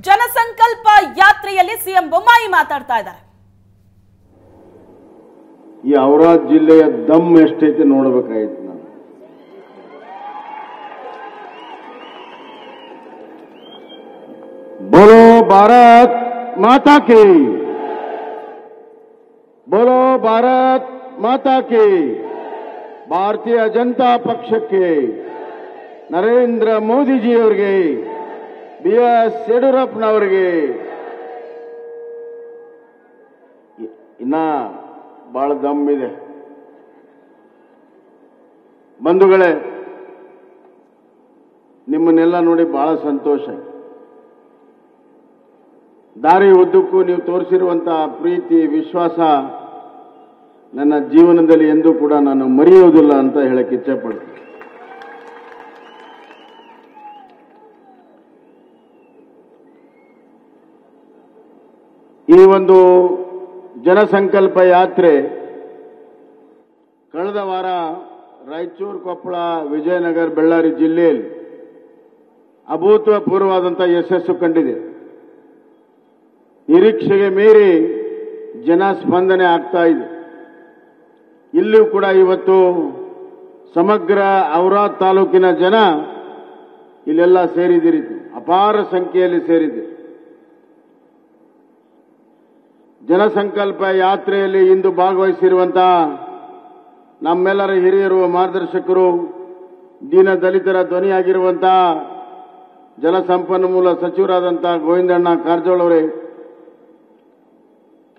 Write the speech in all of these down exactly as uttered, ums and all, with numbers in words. Jana Sankalpa Yatreyalli C M Bommai ಮಾತಾಡ್ತಾ ಇದ್ದಾರೆ ಈ ಔರಾದ್ ಜಿಲ್ಲೆಯ ದಮ್ ಎಷ್ಟೈತೆ ನೋಡಬೇಕಾಯಿತು ನಾನು ಬೋಲೋ ಭಾರತ್ ಮಾತಾ ಕಿ ಬೋಲೋ ಭಾರತ್ ಮಾತಾ ಕಿ ಭಾರತೀಯ ಜನತಾ ಪಕ್ಷಕ್ಕೆ ನರೇಂದ್ರ ಮೋದಿ ಜಿ ಅವರಿಗೆ B S ಯಡಿಯೂರಪ್ಪನವರಿಗೆ ಇನ್ನ ಬಹಳ ದಮ್ ಇದೆ ಬಂಧುಗಳೇ ನಿಮ್ಮನ್ನೆಲ್ಲ ನೋಡಿ ಬಹಳ ಸಂತೋಷ ದಾರಿ ಉದ್ದಕ್ಕೂ ನೀವು ತೋರಿಸಿರುವಂತ ಪ್ರೀತಿ ವಿಶ್ವಾಸ ನನ್ನ ಜೀವನದಲ್ಲಿ ಎಂದೂ ಕೂಡ ನಾನು ಮರೆಯುವುದಿಲ್ಲ ಅಂತ ಹೇಳಕ್ಕೆ ಇಚ್ಛೆ ಪಡ್ತೀನಿ ಈ ಒಂದು ಜನಸಂಕಲ್ಪ ಯಾತ್ರೆ ಕಳೆದ ವಾರ ರಾಯಚೂರು ಕೊಪ್ಪಳ ವಿಜಯನಗರ ಬೆಳ್ಳಾರಿ ಜಿಲ್ಲೆಯಲ್ಲಿ ಅಭೂತಪೂರ್ವವಾದಂತ ಯಶಸ್ಸು ಕಂಡಿದೆ ನಿರೀಕ್ಷೆಗೆ ಮೀರಿ ಜನಸ್ಪಂದನೆ ಆಗ್ತಾ ಇದೆ ಇಲ್ಲೂ ಕೂಡ ಇವತ್ತು ಸಮಗ್ರ ಔರಾದ್ ತಾಲೂಕಿನ ಜನ ಇಲ್ಲೆಲ್ಲ ಸೇರಿದಿರಿ ಅಪಾರ ಸಂಖ್ಯೆಯಲ್ಲಿ ಸೇರಿದೆ ಜನಸಂಕಲ್ಪ ಯಾತ್ರೆಯಲ್ಲಿ ಇಂದು ಭಾಗವಹಿಸಿರುವಂತಹ ನಮ್ಮೆಲ್ಲರ ಹಿರಿಯರು ಮಾರ್ಗದರ್ಶಕರು ದೀನ ದಲಿತರ ಧ್ವನಿಯಾಗಿರುವಂತಹ ಜಲಸಂಪನ್ಮೂಲ ಸಚಿವರಾದಂತಹ ಗೋವಿಂದಣ್ಣ ಕಾರಜೋಳ ಅವರೇ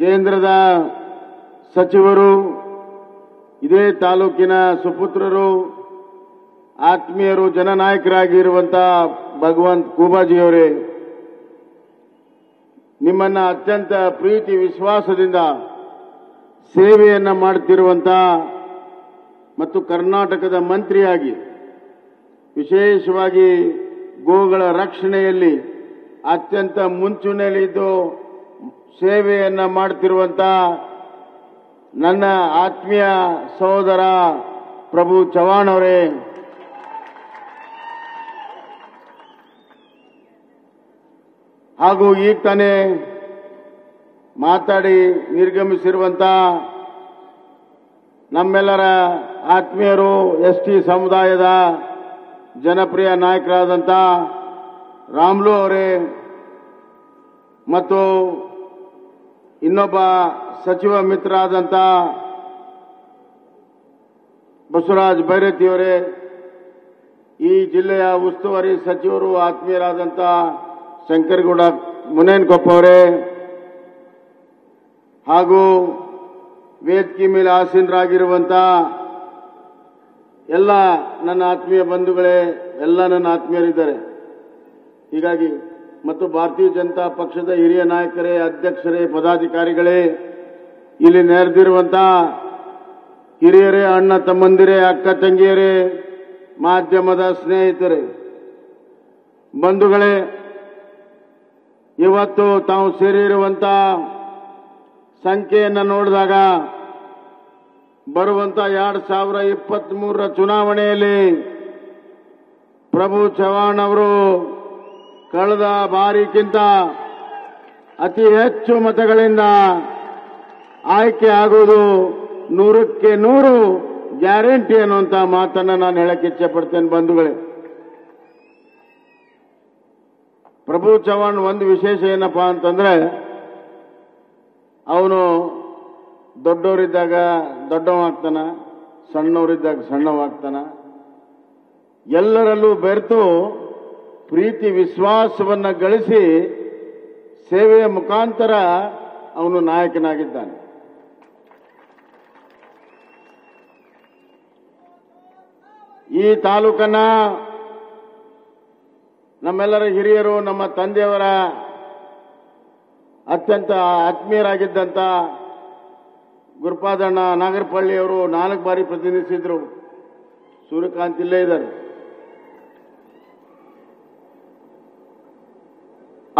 ಕೇಂದ್ರದ ಸಚಿವರು ಇದೇ ತಾಲೂಕಿನ ಸುಪುತ್ರರು ಆತ್ಮೀಯರು ಜನನಾಯಕರಾಗಿರುವಂತಹ ಭಗವಂತ ಕೂಬಾಜಿಯವರೇ ನಿಮ್ಮನ್ನ ಅತ್ಯಂತ ಪ್ರೀತಿ ವಿಶ್ವಾಸದಿಂದ ಸೇವೆಯನ್ನು ಮಾಡುತ್ತಿರುವಂತಹ ಮತ್ತು ಕರ್ನಾಟಕದ ಮಂತ್ರಿಯಾಗಿ ವಿಶೇಷವಾಗಿ ಗೋಗಳ ರಕ್ಷಣೆಯಲ್ಲಿ ಅತ್ಯಂತ ಮುಂಚೂಣಿಯಲ್ಲಿದ್ದು ಸೇವೆಯನ್ನು ಮಾಡುತ್ತಿರುವಂತಹ ನನ್ನ ಆತ್ಮೀಯ ಸಹೋದರ ಪ್ರಭು ಚವ್ಹಾಣ್ ಅವರೇ ಹಾಗೂ ಈಗ ತಾನೇ ಮಾತಾಡಿ ನಿರ್ಗಮಿಸಿರುವಂತಹ ನಮ್ಮೆಲ್ಲರ ಆತ್ಮೀಯರು ಎಸ್ ಟಿ ಸಮುದಾಯದ ಜನಪ್ರಿಯ ನಾಯಕರಾದಂಥ ರಾಮ್ಲು ಅವರೇ ಮತ್ತು ಇನ್ನೊಬ್ಬ ಸಚಿವ ಮಿತ್ರ ಆದಂಥ ಬಸವರಾಜ್ ಬೈರತಿಯವರೇ ಈ ಜಿಲ್ಲೆಯ ಉಸ್ತುವಾರಿ ಸಚಿವರು ಆತ್ಮೀಯರಾದಂಥ ಶಂಕರಗೌಡ ಮುನೇನಕೊಪ್ಪ ಅವರೇ ಹಾಗೂ ವೇದಿಕೆ ಮೇಲೆ ಆಸೀನರಾಗಿರುವಂತಹ ಎಲ್ಲ ನನ್ನ ಆತ್ಮೀಯ ಬಂಧುಗಳೇ ಎಲ್ಲ ನನ್ನ ಆತ್ಮೀಯರಿದ್ದಾರೆ ಹೀಗಾಗಿ ಮತ್ತು ಭಾರತೀಯ ಜನತಾ ಪಕ್ಷದ ಹಿರಿಯ ನಾಯಕರೇ ಅಧ್ಯಕ್ಷರೇ ಪದಾಧಿಕಾರಿಗಳೇ ಇಲ್ಲಿ ನೆರೆದಿರುವಂತಹ ಹಿರಿಯರೇ ಅಣ್ಣ ತಮ್ಮಂದಿರೇ ಅಕ್ಕ ತಂಗಿಯರೇ ಮಾಧ್ಯಮದ ಸ್ನೇಹಿತರೇ ಬಂಧುಗಳೇ ಇವತ್ತು ತಾವು ಸೇರಿರುವಂಥ ಸಂಖ್ಯೆಯನ್ನು ನೋಡಿದಾಗ ಬರುವಂಥ ಎರಡು ಸಾವಿರ ಇಪ್ಪತ್ತ್ ಮೂರರ ಚುನಾವಣೆಯಲ್ಲಿ ಪ್ರಭು ಚವ್ಹಾಣ್ ಅವರು ಕಳೆದ ಬಾರಿಗಿಂತ ಅತಿ ಹೆಚ್ಚು ಮತಗಳಿಂದ ಆಯ್ಕೆ ಆಗುವುದು ನೂರಕ್ಕೆ ನೂರು ಗ್ಯಾರಂಟಿ ಅನ್ನುವಂಥ ಮಾತನ್ನು ನಾನು ಹೇಳಕ್ಕೆ ಇಚ್ಛೆ ಪಡ್ತೇನೆ ಬಂಧುಗಳೇ ಪ್ರಭು ಚವ್ಹಾಣ್ ಒಂದು ವಿಶೇಷ ಏನಪ್ಪಾ ಅಂತಂದ್ರೆ ಅವನು ದೊಡ್ಡವರಿದ್ದಾಗ ದೊಡ್ಡವಾಗ್ತಾನ ಸಣ್ಣವರಿದ್ದಾಗ ಸಣ್ಣವಾಗ್ತಾನ ಎಲ್ಲರಲ್ಲೂ ಬೆರೆತು ಪ್ರೀತಿ ವಿಶ್ವಾಸವನ್ನು ಗಳಿಸಿ ಸೇವೆಯ ಮುಖಾಂತರ ಅವನು ನಾಯಕನಾಗಿದ್ದಾನೆ ಈ ತಾಲೂಕನ್ನ ನಮ್ಮೆಲ್ಲರ ಹಿರಿಯರು ನಮ್ಮ ತಂದೆಯವರ ಅತ್ಯಂತ ಆತ್ಮೀಯರಾಗಿದ್ದಂಥ ಗುರುಪಾದಣ್ಣ ನಾಗರಪಳ್ಳಿಯವರು ನಾಲ್ಕು ಬಾರಿ ಪ್ರತಿನಿಧಿಸಿದ್ರು ಸೂರ್ಯಕಾಂತ್ ಇಲ್ಲೇ ಇದ್ದಾರೆ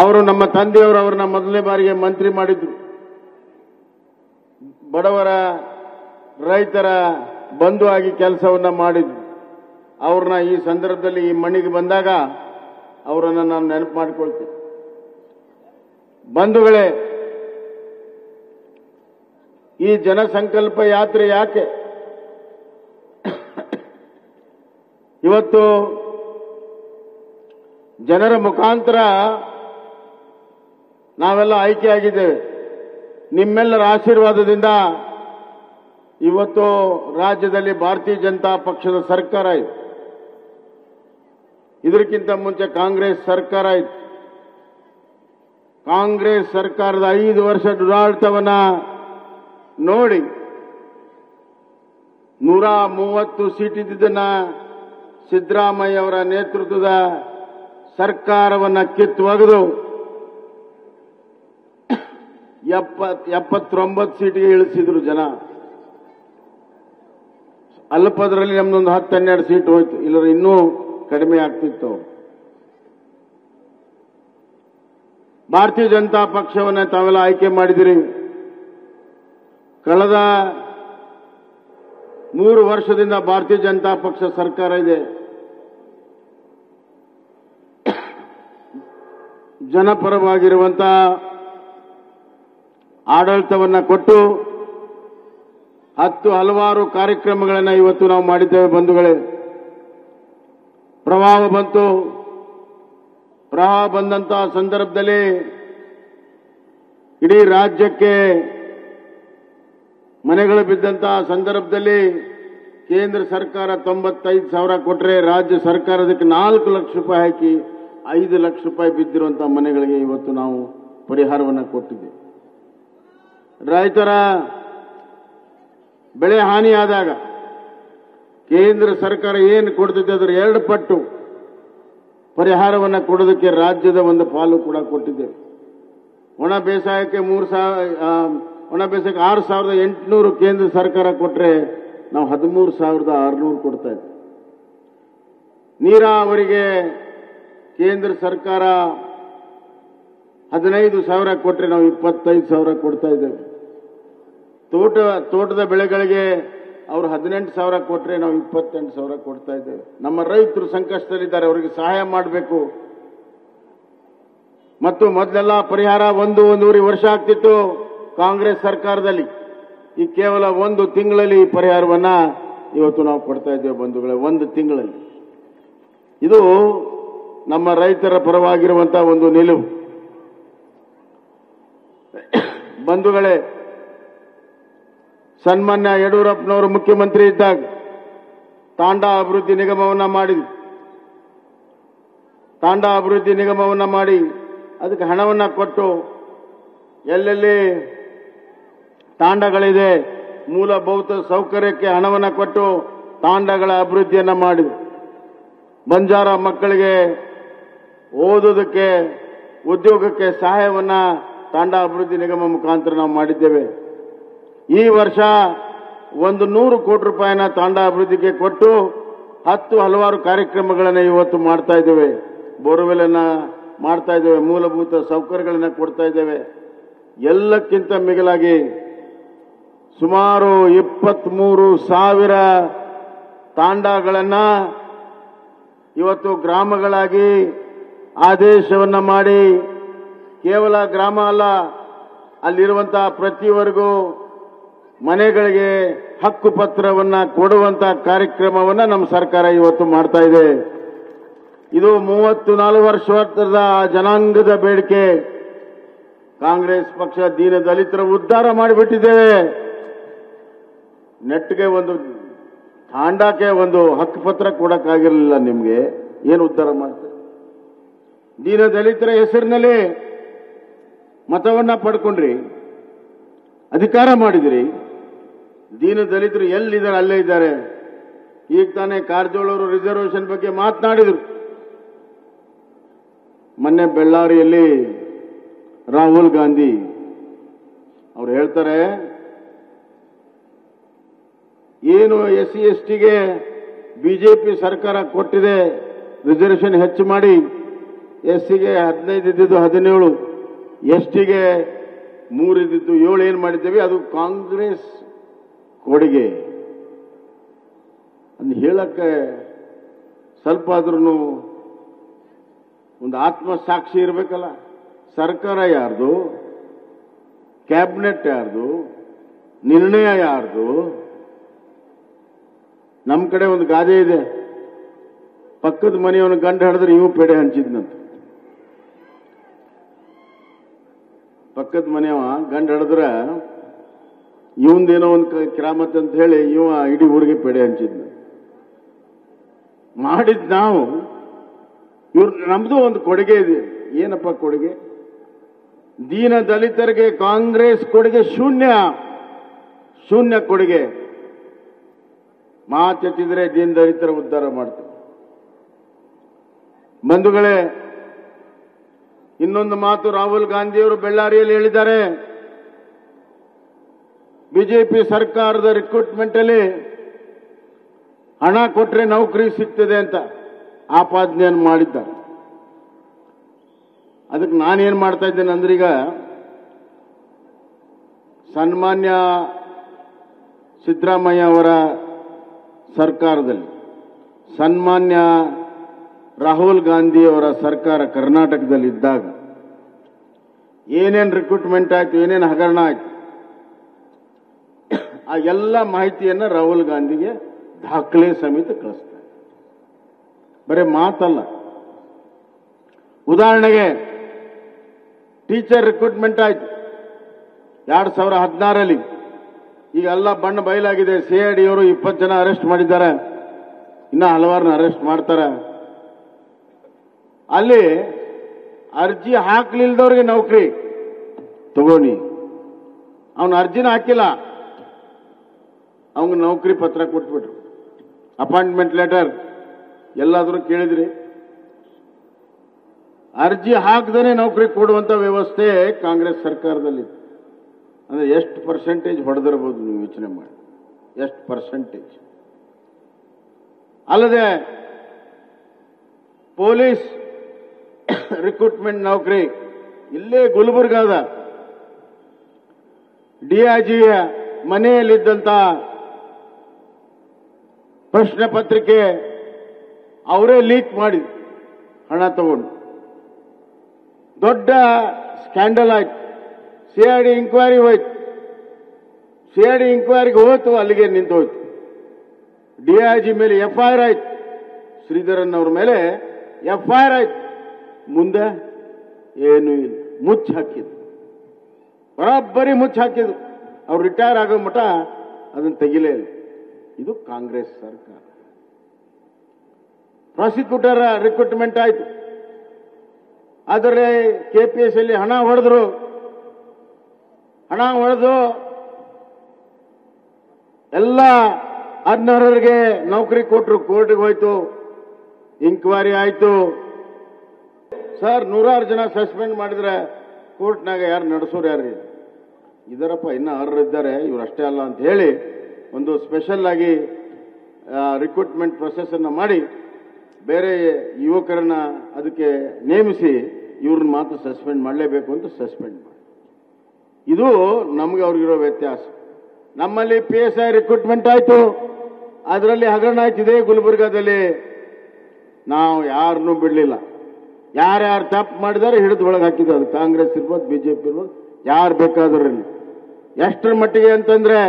ಅವರು ನಮ್ಮ ತಂದೆಯವರು ಅವರನ್ನ ಮೊದಲನೇ ಬಾರಿಗೆ ಮಂತ್ರಿ ಮಾಡಿದ್ರು ಬಡವರ ರೈತರ ಬಂಧು ಆಗಿ ಕೆಲಸವನ್ನ ಮಾಡಿದ್ರು ಅವ್ರನ್ನ ಈ ಸಂದರ್ಭದಲ್ಲಿ ಈ ಮಣ್ಣಿಗೆ ಬಂದಾಗ ಅವರನ್ನು ನಾನು ನೆನಪು ಮಾಡಿಕೊಳ್ತೇನೆ ಬಂಧುಗಳೇ, ಈ ಜನಸಂಕಲ್ಪ ಯಾತ್ರೆ ಯಾಕೆ ಇವತ್ತು ಜನರ ಮುಖಾಂತರ ನಾವೆಲ್ಲ ಆಯ್ಕೆಯಾಗಿದ್ದೇವೆ. ನಿಮ್ಮೆಲ್ಲರ ಆಶೀರ್ವಾದದಿಂದ ಇವತ್ತು ರಾಜ್ಯದಲ್ಲಿ ಭಾರತೀಯ ಜನತಾ ಪಕ್ಷದ ಸರ್ಕಾರ ಇದೆ. ಇದಕ್ಕಿಂತ ಮುಂಚೆ ಕಾಂಗ್ರೆಸ್ ಸರ್ಕಾರ ಇತ್ತು. ಕಾಂಗ್ರೆಸ್ ಸರ್ಕಾರದ ಐದು ವರ್ಷ ದುರಾಡಳಿತವನ್ನ ನೋಡಿ ನೂರ ಮೂವತ್ತು ಸೀಟಿದ್ದನ್ನ ಸಿದ್ದರಾಮಯ್ಯ ಅವರ ನೇತೃತ್ವದ ಸರ್ಕಾರವನ್ನು ಕಿತ್ತು ಒಗೆದು ಎಪ್ಪತ್ತೊಂಬತ್ತು ಸೀಟಿಗೆ ಇಳಿಸಿದ್ರು ಜನ. ಅಲ್ಪದರಲ್ಲಿ ನಮ್ದೊಂದು ಹತ್ತು ಹನ್ನೆರಡು ಸೀಟ್ ಹೋಯ್ತು, ಇಲ್ಲರ ಇನ್ನೂ ಕಡಿಮೆ ಆಗ್ತಿತ್ತು. ಭಾರತೀಯ ಜನತಾ ಪಕ್ಷವನ್ನು ತಾವೆಲ್ಲ ಆಯ್ಕೆ ಮಾಡಿದಿರಿ. ಕಳೆದ ಮೂರು ವರ್ಷದಿಂದ ಭಾರತೀಯ ಜನತಾ ಪಕ್ಷ ಸರ್ಕಾರ ಇದೆ. ಜನಪರವಾಗಿರುವಂತಹ ಆಡಳಿತವನ್ನು ಕೊಟ್ಟು ಹತ್ತು ಹಲವಾರು ಕಾರ್ಯಕ್ರಮಗಳನ್ನು ಇವತ್ತು ನಾವು ಮಾಡಿದ್ದೇವೆ. ಬಂಧುಗಳೇ, ಪ್ರವಾಹ ಬಂತು. ಪ್ರವಾಹ ಬಂದಂತಹ ಸಂದರ್ಭದಲ್ಲಿ ಇಡೀ ರಾಜ್ಯಕ್ಕೆ ಮನೆಗಳು ಬಿದ್ದಂತಹ ಸಂದರ್ಭದಲ್ಲಿ ಕೇಂದ್ರ ಸರ್ಕಾರ ತೊಂಬತ್ತೈದು ಸಾವಿರ ಕೊಟ್ಟರೆ ರಾಜ್ಯ ಸರ್ಕಾರದಕ್ಕೆ ನಾಲ್ಕು ಲಕ್ಷ ರೂಪಾಯಿ ಹಾಕಿ ಐದು ಲಕ್ಷ ರೂಪಾಯಿ ಬಿದ್ದಿರುವಂತಹ ಮನೆಗಳಿಗೆ ಇವತ್ತು ನಾವು ಪರಿಹಾರವನ್ನು ಕೊಟ್ಟಿದ್ದೇವೆ. ರೈತರ ಬೆಳೆ ಹಾನಿಯಾದಾಗ ಕೇಂದ್ರ ಸರ್ಕಾರ ಏನು ಕೊಡ್ತಿದ್ದೆ ಅದರ ಎರಡು ಪಟ್ಟು ಪರಿಹಾರವನ್ನು ಕೊಡೋದಕ್ಕೆ ರಾಜ್ಯದ ಒಂದು ಪಾಲು ಕೂಡ ಕೊಟ್ಟಿದ್ದೇವೆ. ಒಣ ಬೇಸಾಯಕ್ಕೆ ಮೂರು ಸಾವಿರ ಒಣ ಬೇಸಾಯಕ್ಕೆ ಆರು ಸಾವಿರದ ಎಂಟುನೂರು ಕೇಂದ್ರ ಸರ್ಕಾರ ಕೊಟ್ಟರೆ ನಾವು ಹದಿಮೂರು ಸಾವಿರದ ಆರುನೂರು ಕೊಡ್ತಾ ಇದ್ದೀವಿ. ನೀರಾವರಿಗೆ ಕೇಂದ್ರ ಸರ್ಕಾರ ಹದಿನೈದು ಸಾವಿರ ಕೊಟ್ಟರೆ ನಾವು ಇಪ್ಪತ್ತೈದು ಸಾವಿರ ಕೊಡ್ತಾ ಇದ್ದೇವೆ. ತೋಟ ತೋಟದ ಬೆಳೆಗಳಿಗೆ ಅವರು ಹದಿನೆಂಟು ಸಾವಿರ ಕೊಟ್ಟರೆ ನಾವು ಇಪ್ಪತ್ತೆಂಟು ಸಾವಿರ ಕೊಡ್ತಾ ಇದ್ದೇವೆ. ನಮ್ಮ ರೈತರು ಸಂಕಷ್ಟದಲ್ಲಿದ್ದಾರೆ, ಅವರಿಗೆ ಸಹಾಯ ಮಾಡಬೇಕು. ಮತ್ತು ಮೊದಲೆಲ್ಲ ಪರಿಹಾರ ಒಂದು ಒಂದೂವರೆ ವರ್ಷ ಆಗ್ತಿತ್ತು ಕಾಂಗ್ರೆಸ್ ಸರ್ಕಾರದಲ್ಲಿ. ಈ ಕೇವಲ ಒಂದು ತಿಂಗಳಲ್ಲಿ ಈ ಪರಿಹಾರವನ್ನು ಇವತ್ತು ನಾವು ಕೊಡ್ತಾ ಇದ್ದೇವೆ ಬಂಧುಗಳೇ, ಒಂದು ತಿಂಗಳಲ್ಲಿ. ಇದು ನಮ್ಮ ರೈತರ ಪರವಾಗಿರುವಂತಹ ಒಂದು ನಿಲುವು. ಬಂಧುಗಳೇ, ಸನ್ಮಾನ್ಯ ಯಡಿಯೂರಪ್ಪನವರು ಮುಖ್ಯಮಂತ್ರಿ ಇದ್ದಾಗ ತಾಂಡಾ ಅಭಿವೃದ್ಧಿ ನಿಗಮವನ್ನು ಮಾಡಿ ತಾಂಡಾ ಅಭಿವೃದ್ಧಿ ನಿಗಮವನ್ನು ಮಾಡಿ ಅದಕ್ಕೆ ಹಣವನ್ನು ಕೊಟ್ಟು ಎಲ್ಲೆಲ್ಲಿ ತಾಂಡಗಳಿದೆ ಮೂಲಭೂತ ಸೌಕರ್ಯಕ್ಕೆ ಹಣವನ್ನು ಕೊಟ್ಟು ತಾಂಡಗಳ ಅಭಿವೃದ್ಧಿಯನ್ನು ಮಾಡಿ ಬಂಜಾರ ಮಕ್ಕಳಿಗೆ ಓದೋದಕ್ಕೆ ಉದ್ಯೋಗಕ್ಕೆ ಸಹಾಯವನ್ನು ತಾಂಡಾ ಅಭಿವೃದ್ಧಿ ನಿಗಮ ಮುಖಾಂತರ ನಾವು ಮಾಡಿದ್ದೇವೆ. ಈ ವರ್ಷ ಒಂದು ನೂರು ಕೋಟಿ ರೂಪಾಯಿನ ತಾಂಡಾ ಅಭಿವೃದ್ಧಿಗೆ ಕೊಟ್ಟು ಹತ್ತು ಹಲವಾರು ಕಾರ್ಯಕ್ರಮಗಳನ್ನು ಇವತ್ತು ಮಾಡ್ತಾ ಇದ್ದೇವೆ. ಬೋರ್ವೆಲ್ ಅನ್ನು ಮಾಡ್ತಾ ಇದ್ದೇವೆ, ಮೂಲಭೂತ ಸೌಕರ್ಯಗಳನ್ನು ಕೊಡ್ತಾ ಇದ್ದೇವೆ. ಎಲ್ಲಕ್ಕಿಂತ ಮಿಗಿಲಾಗಿ ಸುಮಾರು ಇಪ್ಪತ್ಮೂರು ಸಾವಿರ ತಾಂಡಗಳನ್ನು ಇವತ್ತು ಗ್ರಾಮಗಳಾಗಿ ಆದೇಶವನ್ನು ಮಾಡಿ, ಕೇವಲ ಗ್ರಾಮ ಅಲ್ಲ, ಅಲ್ಲಿರುವಂತಹ ಪ್ರತಿವರೆಗೂ ಮನೆಗಳಿಗೆ ಹಕ್ಕು ಪತ್ರವನ್ನು ಕೊಡುವಂತಹ ಕಾರ್ಯಕ್ರಮವನ್ನು ನಮ್ಮ ಸರ್ಕಾರ ಇವತ್ತು ಮಾಡ್ತಾ ಇದೆ. ಇದು ಮೂವತ್ತು ನಾಲ್ಕು ವರ್ಷದ ಜನಾಂಗದ ಬೇಡಿಕೆ. ಕಾಂಗ್ರೆಸ್ ಪಕ್ಷ ದೀನ ದಲಿತರ ಉದ್ಧಾರ ಮಾಡಿಬಿಟ್ಟಿದ್ದೇವೆ. ನೆಟ್ಗೆ ಒಂದು ತಾಂಡಕ್ಕೆ ಒಂದು ಹಕ್ಕು ಪತ್ರ ಕೊಡಕ್ಕಾಗಿರಲಿಲ್ಲ, ನಿಮಗೆ ಏನು ಉದ್ಧಾರ ಮಾಡ್ತಾರೆ? ದೀನ ದಲಿತರ ಹೆಸರಿನಲ್ಲಿ ಮತವನ್ನ ಪಡ್ಕೊಂಡ್ರಿ, ಅಧಿಕಾರ ಮಾಡಿದ್ರಿ. ದೀನ ದಲಿತರು ಎಲ್ಲಿದ್ದಾರೆ ಅಲ್ಲೇ ಇದ್ದಾರೆ. ಈಗ ತಾನೇ ಕಾರಜೋಳ ಅವರು ರಿಸರ್ವೇಷನ್ ಬಗ್ಗೆ ಮಾತನಾಡಿದರು. ಮೊನ್ನೆ ಬೆಳ್ಳಾರಿಯಲ್ಲಿ ರಾಹುಲ್ ಗಾಂಧಿ ಅವರು ಹೇಳ್ತಾರೆ, ಏನು ಎಸ್ ಸಿ ಎಸ್ ಟಿಗೆ ಬಿಜೆಪಿ ಸರ್ಕಾರ ಕೊಟ್ಟಿದೆ ರಿಸರ್ವೇಷನ್ ಹೆಚ್ಚು ಮಾಡಿ, ಎಸ್ ಸಿಗೆ ಹದಿನೈದು ಇದ್ದಿದ್ದು ಹದಿನೇಳು, ಎಸ್ ಟಿಗೆ ಮೂರಿದ್ದು ಏಳು ಏನು ಮಾಡಿದ್ದೇವೆ, ಅದು ಕಾಂಗ್ರೆಸ್ ಕೊಡುಗೆ ಅಂತ ಹೇಳಕ್ಕೆ ಸ್ವಲ್ಪ ಆದ್ರೂ ಒಂದು ಆತ್ಮಸಾಕ್ಷಿ ಇರಬೇಕಲ್ಲ. ಸರ್ಕಾರ ಯಾರ್ದು, ಕ್ಯಾಬಿನೆಟ್ ಯಾರ್ದು, ನಿರ್ಣಯ ಯಾರ್ದು? ನಮ್ಮ ಕಡೆ ಒಂದು ಗಾದೆ ಇದೆ, ಪಕ್ಕದ ಮನೆಯವನು ಗಂಡ ಹಿಡಿದ್ರೆ ಇವು ಪೇಡೆ ಹಂಚಿದ್ನಂತ. ಪಕ್ಕದ ಮನೆಯವ ಗಂಡ ಹಿಡಿದ್ರ ಇವಂದೇನೋ ಒಂದು ಕ್ರಾಮತ್ ಅಂತ ಹೇಳಿ ಇವ ಇಡೀ ಊರಿಗೆ ಪೇಡೆ ಹಂಚಿದ್ನ. ಮಾಡಿದ್ ನಾವು, ಇವ್ರ ನಮ್ದು ಒಂದು ಕೊಡುಗೆ ಇದೆ. ಏನಪ್ಪ ಕೊಡುಗೆ? ದೀನ ದಲಿತರಿಗೆ ಕಾಂಗ್ರೆಸ್ ಕೊಡುಗೆ ಶೂನ್ಯ, ಶೂನ್ಯ ಕೊಡುಗೆ. ಮಾತೆತ್ತಿದ್ರೆ ದೀನ ದಲಿತರ ಉದ್ಧಾರ ಮಾಡ್ತಾರೆ. ಬಂಧುಗಳೇ, ಇನ್ನೊಂದು ಮಾತು ರಾಹುಲ್ ಗಾಂಧಿಯವರು ಬೆಳ್ಳಾರಿಯಲ್ಲಿ ಹೇಳಿದ್ದಾರೆ. ಬಿಜೆಪಿ ಸರ್ಕಾರದ ರಿಕ್ರೂಟ್ಮೆಂಟ್ ಅಲ್ಲಿ ಹಣ ಕೊಟ್ರೆ ನೌಕರಿ ಸಿಗ್ತದೆ ಅಂತ ಆಪಾದನೆಯನ್ನು ಮಾಡಿದ್ದಾರೆ. ಅದಕ್ಕೆ ನಾನೇನು ಮಾಡ್ತಾ ಇದ್ದೇನೆ ಅಂದ್ರೆ, ಈಗ ಸನ್ಮಾನ್ಯ ಸಿದ್ದರಾಮಯ್ಯ ಅವರ ಸರ್ಕಾರದಲ್ಲಿ, ಸನ್ಮಾನ್ಯ ರಾಹುಲ್ ಗಾಂಧಿ ಅವರ ಸರ್ಕಾರ ಕರ್ನಾಟಕದಲ್ಲಿದ್ದಾಗ ಏನೇನು ರಿಕ್ರೂಟ್ಮೆಂಟ್ ಆಯಿತು, ಏನೇನು ಹಗರಣ ಆಯಿತು, ಆ ಎಲ್ಲ ಮಾಹಿತಿಯನ್ನು ರಾಹುಲ್ ಗಾಂಧಿಗೆ ದಾಖಲೆ ಸಮೇತ ಕಳಿಸ್ತಾರೆ. ಬರೀ ಮಾತಲ್ಲ. ಉದಾಹರಣೆಗೆ ಟೀಚರ್ ರಿಕ್ರೂಟ್ಮೆಂಟ್ ಆಯಿತು ಎರಡು ಸಾವಿರ ಹದಿನಾರಲ್ಲಿ. ಈಗ ಎಲ್ಲ ಬಣ್ಣ ಬಯಲಾಗಿದೆ. ಸಿ ಐ ಡಿ ಅವರು ಇಪ್ಪತ್ತು ಜನ ಅರೆಸ್ಟ್ ಮಾಡಿದ್ದಾರೆ, ಇನ್ನೂ ಹಲವಾರನ್ನ ಅರೆಸ್ಟ್ ಮಾಡ್ತಾರೆ. ಅಲ್ಲಿ ಅರ್ಜಿ ಹಾಕಲಿಲ್ಲದವ್ರಿಗೆ ನೌಕರಿ ತಗೊಳ್ಳಿ, ಅವನ ಅರ್ಜಿನ ಹಾಕಿಲ್ಲ, ಅವನಿಗೆ ನೌಕರಿ ಪತ್ರ ಕೊಟ್ಬಿಟ್ರು, ಅಪಾಯಿಂಟ್ಮೆಂಟ್ ಲೆಟರ್ ಎಲ್ಲಾದರೂ ಕೇಳಿದ್ರಿ. ಅರ್ಜಿ ಹಾಕದೇ ನೌಕರಿ ಕೊಡುವಂಥ ವ್ಯವಸ್ಥೆ ಕಾಂಗ್ರೆಸ್ ಸರ್ಕಾರದಲ್ಲಿ ಅಂದರೆ ಎಷ್ಟು ಪರ್ಸೆಂಟೇಜ್ ಹೊಡೆದಿರ್ಬೋದು ನೀವು ಯೋಚನೆ ಮಾಡಿ, ಎಷ್ಟು ಪರ್ಸೆಂಟೇಜ್. ಅಲ್ಲದೆ ಪೊಲೀಸ್ ರಿಕ್ರೂಟ್ಮೆಂಟ್ ನೌಕರಿ ಇಲ್ಲೇ ಗುಲ್ಬರ್ಗಾದ ಡಿಐಜಿಯ ಮನೆಯಲ್ಲಿದ್ದಂಥ ಪ್ರಶ್ನೆ ಪತ್ರಿಕೆ ಅವರೇ ಲೀಕ್ ಮಾಡಿ ಹಣ ತಗೊಂಡು ದೊಡ್ಡ ಸ್ಕ್ಯಾಂಡಲ್ ಆಯ್ತು. ಸಿಐಡಿ ಇನ್ಕ್ವೈರಿ ಹೋಯ್ತು, ಸಿಐಡಿ ಇನ್ಕ್ವೈರಿಗೆ ಹೋಯ್ತು, ಅಲ್ಲಿಗೆ ನಿಂತು ಹೋಯ್ತು. ಡಿಐಜಿ ಮೇಲೆ ಎಫ್ಐಆರ್ ಆಯ್ತು, ಶ್ರೀಧರನ್ ಅವ್ರ ಮೇಲೆ ಎಫ್ಐಆರ್ ಆಯ್ತು. ಮುಂದೆ ಏನು ಇಲ್ಲ, ಮುಚ್ಚಿ ಹಾಕಿದ್ರು, ಬರೋಬ್ಬರಿ ಮುಚ್ಚಿ ಹಾಕಿದ್ರು. ಅವ್ರು ರಿಟೈರ್ ಆಗೋ ಮಟ್ಟ ಅದನ್ನು ತೆಗಿಲೇ ಇಲ್ಲ. ಇದು ಕಾಂಗ್ರೆಸ್ ಸರ್ಕಾರ. ಪ್ರಾಸಿಕ್ಯೂಟರ್ ರಿಕ್ರೂಟ್ಮೆಂಟ್ ಆಯಿತು, ಆದರೆ ಕೆ ಪಿ ಎಸ್ ಅಲ್ಲಿ ಹಣ ಹೊಡೆದ್ರು. ಹಣ ಹೊಡೆದು ಎಲ್ಲ ಅರ್ನರ್ಹರಿಗೆ ನೌಕರಿ ಕೊಟ್ಟರು. ಕೋರ್ಟ್ಗೆ ಹೋಯ್ತು, ಇನ್ಕ್ವೈರಿ ಆಯಿತು. ಸರ್, ನೂರಾರು ಜನ ಸಸ್ಪೆಂಡ್ ಮಾಡಿದ್ರೆ ಕೋರ್ಟ್ನಾಗ ಯಾರು ನಡೆಸೋರು ಯಾರು? ಇದರಪ್ಪ, ಇನ್ನೂ ಅರ್ಹರು ಇದ್ದಾರೆ, ಇವ್ರು ಅಷ್ಟೇ ಅಲ್ಲ ಅಂತ ಹೇಳಿ ಒಂದು ಸ್ಪೆಷಲ್ ಆಗಿ ರಿಕ್ರೂಟ್ಮೆಂಟ್ ಪ್ರೊಸೆಸ್ ಅನ್ನು ಮಾಡಿ ಬೇರೆ ಯುವಕರನ್ನ ಅದಕ್ಕೆ ನೇಮಿಸಿ ಇವ್ರನ್ನ ಮಾತ್ರ ಸಸ್ಪೆಂಡ್ ಮಾಡಲೇಬೇಕು ಅಂತ ಸಸ್ಪೆಂಡ್ ಮಾಡಿ. ಇದು ನಮಗೆ ಅವ್ರಿಗಿರೋ ವ್ಯತ್ಯಾಸ. ನಮ್ಮಲ್ಲಿ ಪಿ ಎಸ್ ಐ ರಿಕ್ರೂಟ್ಮೆಂಟ್ ಆಯಿತು, ಅದರಲ್ಲಿ ಹಗರಣ ಆಯ್ತಿದೆ ಗುಲ್ಬರ್ಗಾದಲ್ಲಿ. ನಾವು ಯಾರನ್ನೂ ಬಿಡಲಿಲ್ಲ. ಯಾರ್ಯಾರು ತಪ್ಪು ಮಾಡಿದಾರೆ ಹಿಡಿದು ಒಳಗೆ ಹಾಕಿದ್ರು. ಅದು ಕಾಂಗ್ರೆಸ್ ಇರ್ಬೋದು, ಬಿಜೆಪಿ ಇರ್ಬೋದು, ಯಾರು ಬೇಕಾದ್ರೂ. ಎಷ್ಟರ ಮಟ್ಟಿಗೆ ಅಂತಂದ್ರೆ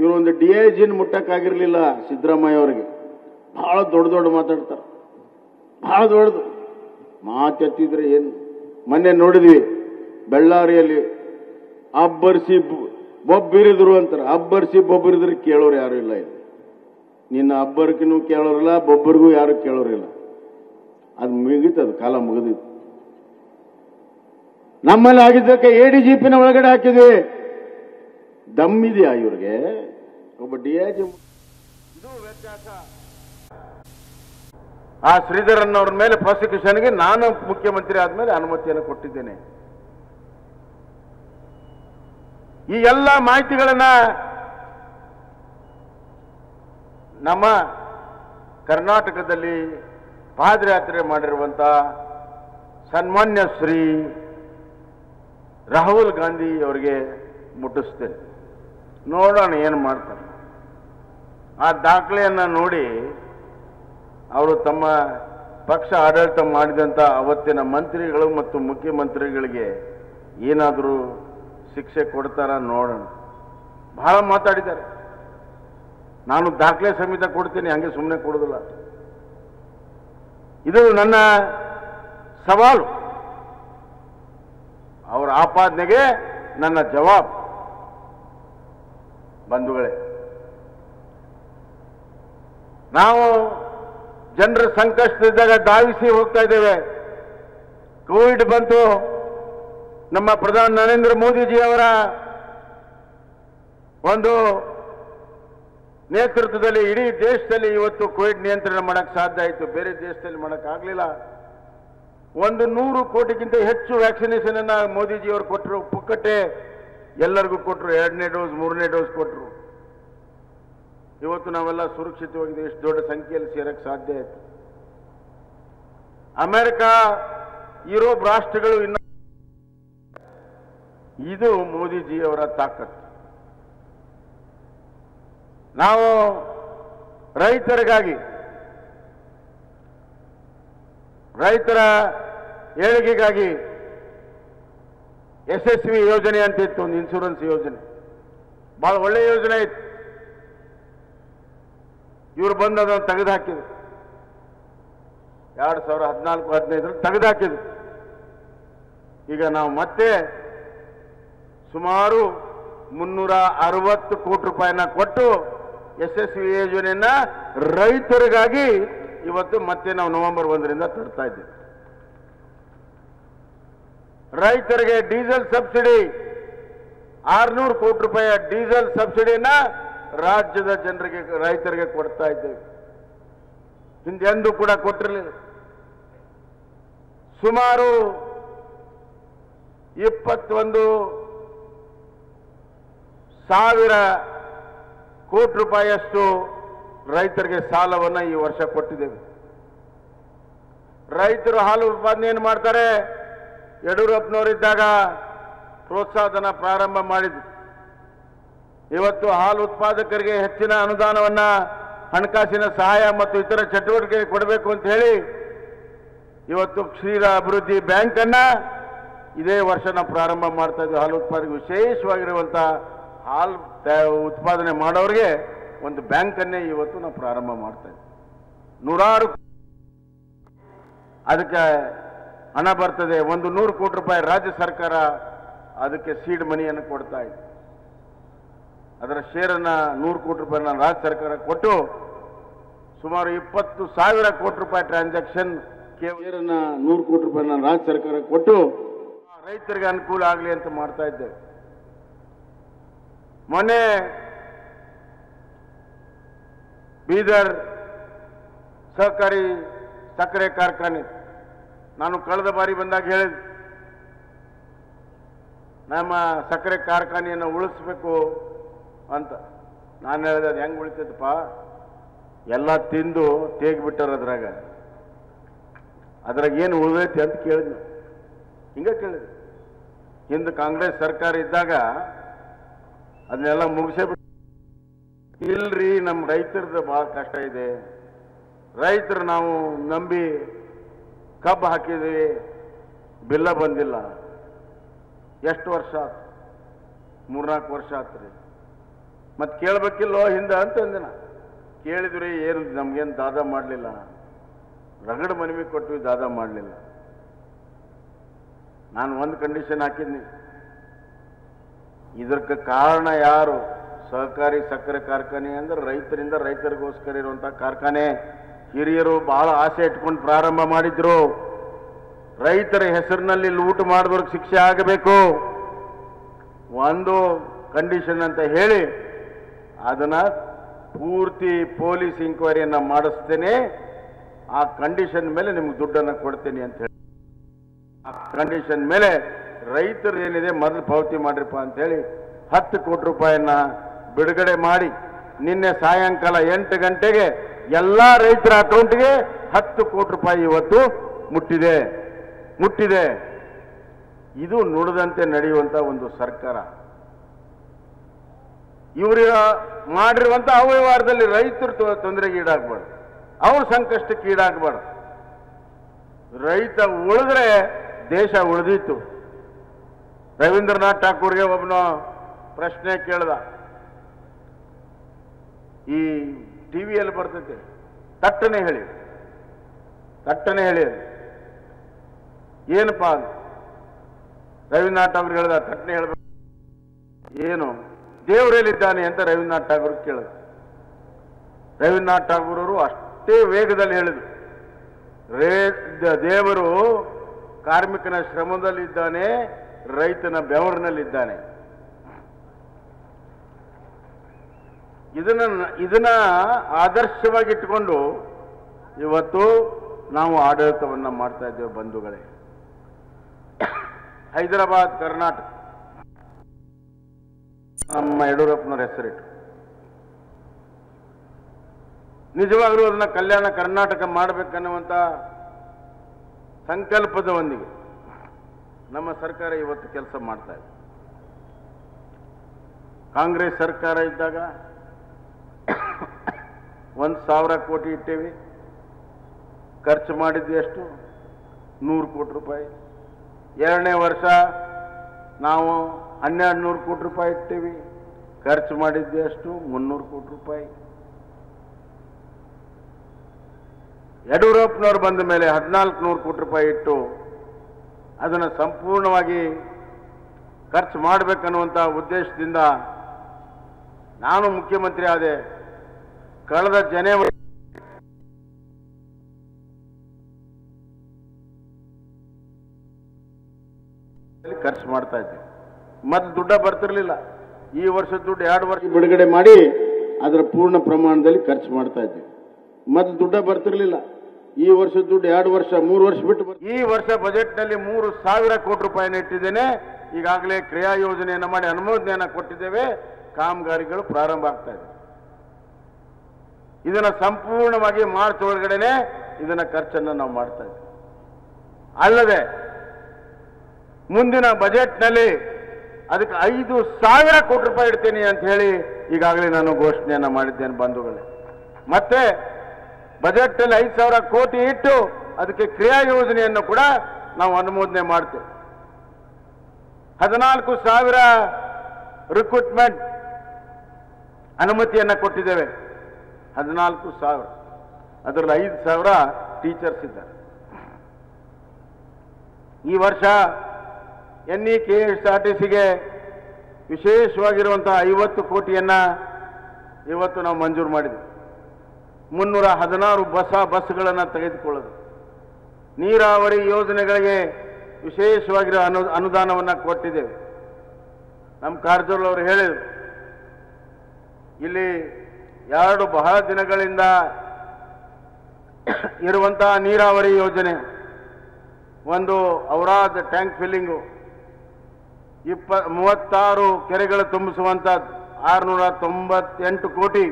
ಇವರು ಒಂದು ಡಿ ಐ ಜಿನ ಮುಟ್ಟಕ್ಕಾಗಿರ್ಲಿಲ್ಲ ಸಿದ್ದರಾಮಯ್ಯ ಅವರಿಗೆ. ಭಾಳ ದೊಡ್ಡ ದೊಡ್ಡ ಮಾತಾಡ್ತಾರೆ, ಭಾಳ ದೊಡ್ಡದು ಮಾತೆತ್ತಿದ್ರೆ ಏನು. ಮೊನ್ನೆ ನೋಡಿದ್ವಿ ಬೆಳ್ಳಾರಿಯಲ್ಲಿ, ಅಬ್ಬರಿಸಿ ಬೊಬ್ಬಿರಿದ್ರು ಅಂತಾರೆ. ಅಬ್ಬರಿಸಿ ಬೊಬ್ಬಿರಿದ್ರೆ ಕೇಳೋರು ಯಾರು ಇಲ್ಲ. ಇಲ್ಲಿ ನಿನ್ನ ಅಬ್ಬರಿಗೂ ಕೇಳೋರಿಲ್ಲ, ಬೊಬ್ಬರಿಗೂ ಯಾರು ಕೇಳೋರಿಲ್ಲ. ಅದು ಮುಗಿತು, ಅದು ಕಾಲ ಮುಗಿದಿತ್ತು. ನಮ್ಮಲ್ಲಿ ಆಗಿದ್ದಕ್ಕೆ ಎ ಡಿ ಜಿ ಪಿನ ಒಳಗಡೆ ಹಾಕಿದ್ವಿ. ದಮ್ಮಿದೆಯಾ ಇವ್ರಿಗೆ? ಒಬ್ಬ ಡಿ ಐ ಜಿ ವ್ಯತ್ಯಾಸ. ಆ ಶ್ರೀಧರನ್ ಅವ್ರ ಮೇಲೆ ಪ್ರಾಸಿಕ್ಯೂಷನ್ಗೆ ನಾನು ಮುಖ್ಯಮಂತ್ರಿ ಆದ್ಮೇಲೆ ಅನುಮತಿಯನ್ನು ಕೊಟ್ಟಿದ್ದೇನೆ. ಈ ಎಲ್ಲ ಮಾಹಿತಿಗಳನ್ನ ನಮ್ಮ ಕರ್ನಾಟಕದಲ್ಲಿ ಪಾದಯಾತ್ರೆ ಮಾಡಿರುವಂಥ ಸನ್ಮಾನ್ಯ ಶ್ರೀ ರಾಹುಲ್ ಗಾಂಧಿ ಅವರಿಗೆ ಮುಟ್ಟಿಸ್ತೇನೆ. ನೋಡೋಣ ಏನು ಮಾಡ್ತಾರೆ. ಆ ದಾಖಲೆಯನ್ನು ನೋಡಿ ಅವರು ತಮ್ಮ ಪಕ್ಷ ಆಡಳಿತ ಮಾಡಿದಂತ ಅವತ್ತಿನ ಮಂತ್ರಿಗಳು ಮತ್ತು ಮುಖ್ಯಮಂತ್ರಿಗಳಿಗೆ ಏನಾದರೂ ಶಿಕ್ಷೆ ಕೊಡ್ತಾರ ನೋಡೋಣ. ಬಹಳ ಮಾತಾಡಿದ್ದಾರೆ. ನಾನು ದಾಖಲೆ ಸಮೇತ ಕೊಡ್ತೀನಿ, ಹಂಗೆ ಸುಮ್ಮನೆ ಕೊಡೋದಿಲ್ಲ. ಇದು ನನ್ನ ಸವಾಲು, ಅವರ ಆಪಾದನೆಗೆ ನನ್ನ ಜವಾಬ್. ಬಂಧುಗಳೇ, ನಾವು ಜನರ ಸಂಕಷ್ಟದಿದ್ದಾಗ ಧಾವಿಸಿ ಹೋಗ್ತಾ ಇದ್ದೇವೆ. ಕೋವಿಡ್ ಬಂತು, ನಮ್ಮ ಪ್ರಧಾನಿ ನರೇಂದ್ರ ಮೋದಿಜಿ ಅವರ ಒಂದು ನೇತೃತ್ವದಲ್ಲಿ ಇಡೀ ದೇಶದಲ್ಲಿ ಇವತ್ತು ಕೋವಿಡ್ ನಿಯಂತ್ರಣ ಮಾಡೋಕ್ಕೆ ಸಾಧ್ಯ ಆಯಿತು. ಬೇರೆ ದೇಶದಲ್ಲಿ ಮಾಡೋಕ್ಕಾಗಲಿಲ್ಲ. ಒಂದು ನೂರು ಕೋಟಿಗಿಂತ ಹೆಚ್ಚು ವ್ಯಾಕ್ಸಿನೇಷನ್ ಅನ್ನು ಮೋದಿಜಿಯವರು ಕೊಟ್ಟರು. ಪುಕ್ಕಟ್ಟೆ ಎಲ್ಲರಿಗೂ ಕೊಟ್ಟರು, ಎರಡನೇ ಡೋಸ್ ಮೂರನೇ ಡೋಸ್ ಕೊಟ್ಟರು. ಇವತ್ತು ನಾವೆಲ್ಲ ಸುರಕ್ಷಿತವಾಗಿದ್ದೀವಿ. ಇಷ್ಟು ದೊಡ್ಡ ಸಂಖ್ಯೆಯಲ್ಲಿ ಸೇರಕ್ಕೆ ಸಾಧ್ಯ ಆಯಿತು. ಅಮೆರಿಕ, ಯುರೋಪ್ ರಾಷ್ಟ್ರಗಳು ಇನ್ನೂ. ಇದು ಮೋದಿಜಿಯವರ ತಾಕತ್ತು. ನಾವು ರೈತರಿಗಾಗಿ, ರೈತರ ಏಳಿಗೆಗಾಗಿ ಯಶಸ್ವಿ ಯೋಜನೆ ಅಂತ ಇತ್ತು. ಒಂದು ಇನ್ಶೂರೆನ್ಸ್ ಯೋಜನೆ ಭಾಳ ಒಳ್ಳೆಯ ಯೋಜನೆ ಇತ್ತು. ಇವರು ಬಂದು ಅದನ್ನು ತೆಗೆದುಹಾಕಿದ್ರು. ಎರಡು ಸಾವಿರ ಹದಿನಾಲ್ಕು ಹದಿನೈದರಲ್ಲಿ ತೆಗೆದುಹಾಕಿದ್ರು. ಈಗ ನಾವು ಮತ್ತೆ ಸುಮಾರು ಮುನ್ನೂರ ಅರವತ್ತು ಕೋಟಿ ರೂಪಾಯಿನ ಕೊಟ್ಟು ಯಶಸ್ವಿ ಯೋಜನೆಯನ್ನ ರೈತರಿಗಾಗಿ ಇವತ್ತು ಮತ್ತೆ ನಾವು ನವೆಂಬರ್ ಒಂದರಿಂದ ತರ್ತಾ ಇದ್ದೀವಿ. ರೈತರಿಗೆ ಡೀಸೆಲ್ ಸಬ್ಸಿಡಿ, ಆರ್ನೂರು ಕೋಟಿ ರೂಪಾಯಿಯ ಡೀಸೆಲ್ ಸಬ್ಸಿಡಿಯನ್ನ ರಾಜ್ಯದ ಜನರಿಗೆ, ರೈತರಿಗೆ ಕೊಡ್ತಾ ಇದ್ದೇವೆ. ಹಿಂದೆಂದೂ ಕೂಡ ಕೊಟ್ಟಿರಲಿಲ್ಲ. ಸುಮಾರು ಇಪ್ಪತ್ತೊಂದು ಸಾವಿರ ಕೋಟಿ ರೂಪಾಯಿಯಷ್ಟು ರೈತರಿಗೆ ಸಾಲವನ್ನು ಈ ವರ್ಷ ಕೊಟ್ಟಿದ್ದೇವೆ. ರೈತರು ಹಾಲು ಉತ್ಪಾದನೆ ಏನು ಮಾಡ್ತಾರೆ? ಯಡಿಯೂರಪ್ಪನವರಿದ್ದಾಗ ಪ್ರೋತ್ಸಾಹಧನ ಪ್ರಾರಂಭ ಮಾಡಿದ್ರು. ಇವತ್ತು ಹಾಲು ಉತ್ಪಾದಕರಿಗೆ ಹೆಚ್ಚಿನ ಅನುದಾನವನ್ನು, ಹಣಕಾಸಿನ ಸಹಾಯ ಮತ್ತು ಇತರ ಚಟುವಟಿಕೆಗೆ ಕೊಡಬೇಕು ಅಂತ ಹೇಳಿ ಇವತ್ತು ಕ್ಷೀರ ಅಭಿವೃದ್ಧಿ ಬ್ಯಾಂಕನ್ನು ಇದೇ ವರ್ಷ ನಾವು ಪ್ರಾರಂಭ ಮಾಡ್ತಾ ಇದ್ದೀವಿ. ಹಾಲು ಉತ್ಪಾದಕರು, ವಿಶೇಷವಾಗಿರುವಂಥ ಹಾಲು ಉತ್ಪಾದನೆ ಮಾಡೋರಿಗೆ ಒಂದು ಬ್ಯಾಂಕನ್ನೇ ಇವತ್ತು ನಾವು ಪ್ರಾರಂಭ ಮಾಡ್ತಾ ಇದ್ದೀವಿ. ನೂರಾರು ಅದಕ್ಕೆ ಹಣ ಬರ್ತದೆ. ಒಂದು ನೂರು ಕೋಟಿ ರೂಪಾಯಿ ರಾಜ್ಯ ಸರ್ಕಾರ ಅದಕ್ಕೆ ಸೀಡ್ ಮನಿಯನ್ನು ಕೊಡ್ತಾ ಇದೆ. ಅದರ ಶೇರನ್ನು, ನೂರು ಕೋಟಿ ರೂಪಾಯಿನ ರಾಜ್ಯ ಸರ್ಕಾರ ಕೊಟ್ಟು ಸುಮಾರು ಇಪ್ಪತ್ತು ಸಾವಿರ ಕೋಟಿ ರೂಪಾಯಿ ಟ್ರಾನ್ಸಾಕ್ಷನ್ ಶೇರನ್ನು ನೂರು ಕೋಟಿ ರೂಪಾಯಿನ ರಾಜ್ಯ ಸರ್ಕಾರ ಕೊಟ್ಟು ರೈತರಿಗೆ ಅನುಕೂಲ ಆಗಲಿ ಅಂತ ಮಾಡ್ತಾ ಇದ್ದೇವೆ. ಮೊನ್ನೆ ಬೀದರ್ ಸಹಕಾರಿ ಸಕ್ಕರೆ ಕಾರ್ಖಾನೆ, ನಾನು ಕಳೆದ ಬಾರಿ ಬಂದಾಗ ಹೇಳಿದೆ, ನಮ್ಮ ಸಕ್ಕರೆ ಕಾರ್ಖಾನೆಯನ್ನು ಉಳಿಸ್ಬೇಕು ಅಂತ. ನಾನು ಹೇಳಿದೆ, ಅದು ಹೆಂಗೆ ಉಳಿತೈತಪ್ಪ, ಎಲ್ಲ ತಿಂದು ತೇಗಿಬಿಟ್ಟಾರ, ಅದ್ರಾಗ ಅದ್ರಾಗ ಏನು ಉಳಿದೈತಿ ಅಂತ ಕೇಳಿದ್ವಿ. ಹಿಂಗೆ ಕೇಳಿದ್ವಿ. ಹಿಂದೆ ಕಾಂಗ್ರೆಸ್ ಸರ್ಕಾರ ಇದ್ದಾಗ ಅದನ್ನೆಲ್ಲ ಮುಗಿಸೇಬಿಟ್ಟು, ಇಲ್ರಿ ನಮ್ಮ ರೈತರದ್ದು ಭಾಳ ಕಷ್ಟ ಇದೆ, ರೈತರು ನಾವು ನಂಬಿ ಕಬ್ಬು ಹಾಕಿದ್ವಿ, ಬೆಲ್ಲ ಬಂದಿಲ್ಲ. ಎಷ್ಟು ವರ್ಷ ಆಯ್ತು? ಮೂರ್ನಾಲ್ಕು ವರ್ಷ ಆಯ್ತು ರೀ. ಮತ್ತೆ ಕೇಳಬೇಕಿಲ್ಲೋ ಹಿಂದೆ ಅಂತಂದಿನ ಕೇಳಿದ್ರಿ. ಏನು ನಮಗೇನು ದಾದ ಮಾಡಲಿಲ್ಲ, ರಗಡು ಮನವಿ ಕೊಟ್ವಿ, ದಾದ ಮಾಡಲಿಲ್ಲ. ನಾನು ಒಂದು ಕಂಡೀಷನ್ ಹಾಕಿದ್ನಿ, ಇದಕ್ಕೆ ಕಾರಣ ಯಾರು? ಸಹಕಾರಿ ಸಕ್ಕರೆ ಕಾರ್ಖಾನೆ ಅಂದ್ರೆ ರೈತರಿಂದ ರೈತರಿಗೋಸ್ಕರ ಇರುವಂಥ ಕಾರ್ಖಾನೆ. ಹಿರಿಯರು ಬಹಳ ಆಸೆ ಇಟ್ಕೊಂಡು ಪ್ರಾರಂಭ ಮಾಡಿದ್ರು. ರೈತರ ಹೆಸರಿನಲ್ಲಿ ಲೂಟು ಮಾಡಿದವ್ರಿಗೆ ಶಿಕ್ಷೆ ಆಗಬೇಕು ಒಂದು ಕಂಡೀಷನ್ ಅಂತ ಹೇಳಿ ಅದನ್ನು ಪೂರ್ತಿ ಪೊಲೀಸ್ ಇನ್ಕ್ವೈರಿಯನ್ನು ಮಾಡಿಸ್ತೇನೆ, ಆ ಕಂಡೀಷನ್ ಮೇಲೆ ನಿಮ್ಗೆ ದುಡ್ಡನ್ನು ಕೊಡ್ತೇನೆ ಅಂತ ಹೇಳಿ, ಆ ಕಂಡೀಷನ್ ಮೇಲೆ ರೈತರು ಏನಿದೆ ಮೊದಲು ಪಾವತಿ ಮಾಡಿರಪ್ಪ ಅಂಥೇಳಿ ಹತ್ತು ಕೋಟಿ ರೂಪಾಯಿನ ಬಿಡುಗಡೆ ಮಾಡಿ ನಿನ್ನೆ ಸಾಯಂಕಾಲ ಎಂಟು ಗಂಟೆಗೆ ಎಲ್ಲ ರೈತರ ಅಕೌಂಟ್ಗೆ ಹತ್ತು ಕೋಟಿ ರೂಪಾಯಿ ಇವತ್ತು ಮುಟ್ಟಿದೆ ಮುಟ್ಟಿದೆ ಇದು ನುಡಿದಂತೆ ನಡೆಯುವಂಥ ಒಂದು ಸರ್ಕಾರ. ಇವರು ಮಾಡಿರುವಂಥ ಅವ್ಯವಹಾರದಲ್ಲಿ ರೈತರು ತೊಂದರೆಗೆ ಈಡಾಗಬಾರ್ದು, ಅವ್ರ ಸಂಕಷ್ಟಕ್ಕೆ ಈಡಾಗಬಾರ್ದು. ರೈತ ಉಳಿದ್ರೆ ದೇಶ ಉಳಿದಿತ್ತು. ರವೀಂದ್ರನಾಥ್ ಠಾಕೂರ್ಗೆ ಒಬ್ಬನ ಪ್ರಶ್ನೆ ಕೇಳ್ದ, ಈ ಟಿವಿಯಲ್ಲಿ ಬರ್ತೈತೆ, ತಟ್ಟನೆ ಹೇಳಿ ತಟ್ಟನೆ ಹೇಳಿ ಏನಪ್ಪಾ ಅದು? ರವೀಂದ್ರನಾಥ್ ಠಾಕೂರ್ ಹೇಳ್ದ, ತಟ್ಟನೆ ಹೇಳ್ಬೇಕು ಏನು, ದೇವರಲ್ಲಿದ್ದಾನೆ ಅಂತ ರವೀಂದ್ರನಾಥ್ ಠಾಕೂರ್ ಕೇಳಿದ್ರು. ರವೀಂದ್ರನಾಥ್ ಠಾಕೂರ್ ಅವರು ಅಷ್ಟೇ ವೇಗದಲ್ಲಿ ಹೇಳಿದ್ರು, ದೇವರು ಕಾರ್ಮಿಕನ ಶ್ರಮದಲ್ಲಿದ್ದಾನೆ, ರೈತನ ಬೆವರಿನಲ್ಲಿದ್ದಾನೆ. ಇದನ್ನ ಇದನ್ನ ಆದರ್ಶವಾಗಿಟ್ಟುಕೊಂಡು ಇವತ್ತು ನಾವು ಆಡಳಿತವನ್ನು ಮಾಡ್ತಾ ಇದ್ದೇವೆ. ಬಂಧುಗಳೇ, ಹೈದರಾಬಾದ್ ಕರ್ನಾಟಕ ನಮ್ಮ ಯಡಿಯೂರಪ್ಪನವ್ರ ಹೆಸರಿಟ್ಟು ನಿಜವಾಗ್ಲೂ ಅದನ್ನ ಕಲ್ಯಾಣ ಕರ್ನಾಟಕ ಮಾಡಬೇಕನ್ನುವಂಥ ಸಂಕಲ್ಪದೊಂದಿಗೆ ನಮ್ಮ ಸರ್ಕಾರ ಇವತ್ತು ಕೆಲಸ ಮಾಡ್ತಾ ಇದೆ. ಕಾಂಗ್ರೆಸ್ ಸರ್ಕಾರ ಇದ್ದಾಗ ಒಂದು ಸಾವಿರ ಕೋಟಿ ಇಟ್ಟೇವಿ, ಖರ್ಚು ಮಾಡಿದ್ದು ಎಷ್ಟು? ನೂರು ಕೋಟಿ ರೂಪಾಯಿ. ಎರಡನೇ ವರ್ಷ ನಾವು ಹನ್ನೆರಡು ನೂರು ಕೋಟಿ ರೂಪಾಯಿ ಇಟ್ಟೇವಿ, ಖರ್ಚು ಮಾಡಿದ್ದು ಎಷ್ಟು? ಮುನ್ನೂರು ಕೋಟಿ ರೂಪಾಯಿ. ಯಡಿಯೂರಪ್ಪನವ್ರು ಬಂದ ಮೇಲೆ ಹದಿನಾಲ್ಕು ನೂರು ಕೋಟಿ ರೂಪಾಯಿ ಇಟ್ಟು ಅದನ್ನು ಸಂಪೂರ್ಣವಾಗಿ ಖರ್ಚು ಮಾಡಬೇಕನ್ನುವಂಥ ಉದ್ದೇಶದಿಂದ ನಾನು ಮುಖ್ಯಮಂತ್ರಿ ಆದೆ. ಕಳೆದ ಜನವರಿ ಖರ್ಚು ಮಾಡ್ತಾ ಇದ್ದೆ, ಮತ್ತೆ ದುಡ್ಡ ಬರ್ತಿರ್ಲಿಲ್ಲ. ಈ ವರ್ಷದ ದುಡ್ಡು ಎರಡು ವರ್ಷ ಬಿಡುಗಡೆ ಮಾಡಿ ಅದರ ಪೂರ್ಣ ಪ್ರಮಾಣದಲ್ಲಿ ಖರ್ಚು ಮಾಡ್ತಾ ಇದ್ದೆ, ಮತ್ತೆ ದುಡ್ಡ ಬರ್ತಿರ್ಲಿಲ್ಲ. ಈ ವರ್ಷದ ದುಡ್ಡು ಎರಡು ವರ್ಷ ಮೂರು ವರ್ಷ ಬಿಟ್ಟು ಈ ವರ್ಷ ಬಜೆಟ್ನಲ್ಲಿ ಮೂರು ಸಾವಿರ ಕೋಟಿ ರೂಪಾಯಿನ ಇಟ್ಟಿದ್ದೇನೆ. ಈಗಾಗಲೇ ಕ್ರಿಯಾ ಯೋಜನೆಯನ್ನು ಮಾಡಿ ಅನುಮೋದನೆಯನ್ನು ಕೊಟ್ಟಿದ್ದೇವೆ, ಕಾಮಗಾರಿಗಳು ಪ್ರಾರಂಭ ಆಗ್ತಾ ಇದೆ. ಇದನ್ನು ಸಂಪೂರ್ಣವಾಗಿ ಮಾರ್ಚ್ ಒಳಗಡೆನೆ ಇದನ್ನ ಖರ್ಚನ್ನು ನಾವು ಮಾಡ್ತಾ ಇದ್ದೀವಿ. ಅಲ್ಲದೆ ಮುಂದಿನ ಬಜೆಟ್ನಲ್ಲಿ ಅದಕ್ಕೆ ಐದು ಸಾವಿರ ಕೋಟಿ ರೂಪಾಯಿ ಇಡ್ತೀನಿ ಅಂತ ಹೇಳಿ ಈಗಾಗಲೇ ನಾನು ಘೋಷಣೆಯನ್ನು ಮಾಡಿದ್ದೇನೆ. ಬಂಧುಗಳೇ, ಮತ್ತೆ ಬಜೆಟ್ನಲ್ಲಿ ಐದು ಸಾವಿರ ಕೋಟಿ ಇಟ್ಟು ಅದಕ್ಕೆ ಕ್ರಿಯಾ ಯೋಜನೆಯನ್ನು ಕೂಡ ನಾವು ಅನುಮೋದನೆ ಮಾಡ್ತೇವೆ. ಹದಿನಾಲ್ಕು ಸಾವಿರ ರಿಕ್ರೂಟ್ಮೆಂಟ್ ಅನುಮತಿಯನ್ನು ಕೊಟ್ಟಿದ್ದೇವೆ, ಹದಿನಾಲ್ಕು ಸಾವಿರ. ಅದರಲ್ಲಿ ಐದು ಸಾವಿರ ಟೀಚರ್ಸ್ ಇದ್ದಾರೆ. ಈ ವರ್ಷ N E K S R T ಸಿಗೆ ವಿಶೇಷವಾಗಿರುವಂಥ ಐವತ್ತು ಕೋಟಿಯನ್ನು ಇವತ್ತು ನಾವು ಮಂಜೂರು ಮಾಡಿದ್ವಿ. ಮುನ್ನೂರ ಹದಿನಾರು ಬಸ ಬಸ್ಗಳನ್ನು ತೆಗೆದುಕೊಳ್ಳೋದು, ನೀರಾವರಿ ಯೋಜನೆಗಳಿಗೆ ವಿಶೇಷವಾಗಿರೋ ಅನು ಅನುದಾನವನ್ನು ಕೊಟ್ಟಿದ್ದೇವೆ. ನಮ್ಮ ಕಾರಜೋಳ ಅವರು ಹೇಳಿದರು, ಇಲ್ಲಿ ಎರಡು ಬಹಳ ದಿನಗಳಿಂದ ಇರುವಂತಹ ನೀರಾವರಿ ಯೋಜನೆ, ಒಂದು ಔರಾದ್ ಟ್ಯಾಂಕ್ ಫಿಲ್ಲಿಂಗು, ಇಪ್ಪ ಮೂವತ್ತಾರು ಕೆರೆಗಳು ತುಂಬಿಸುವಂಥದ್ದು, ಆರುನೂರ ತೊಂಬತ್ತೆಂಟು ಕೋಟಿ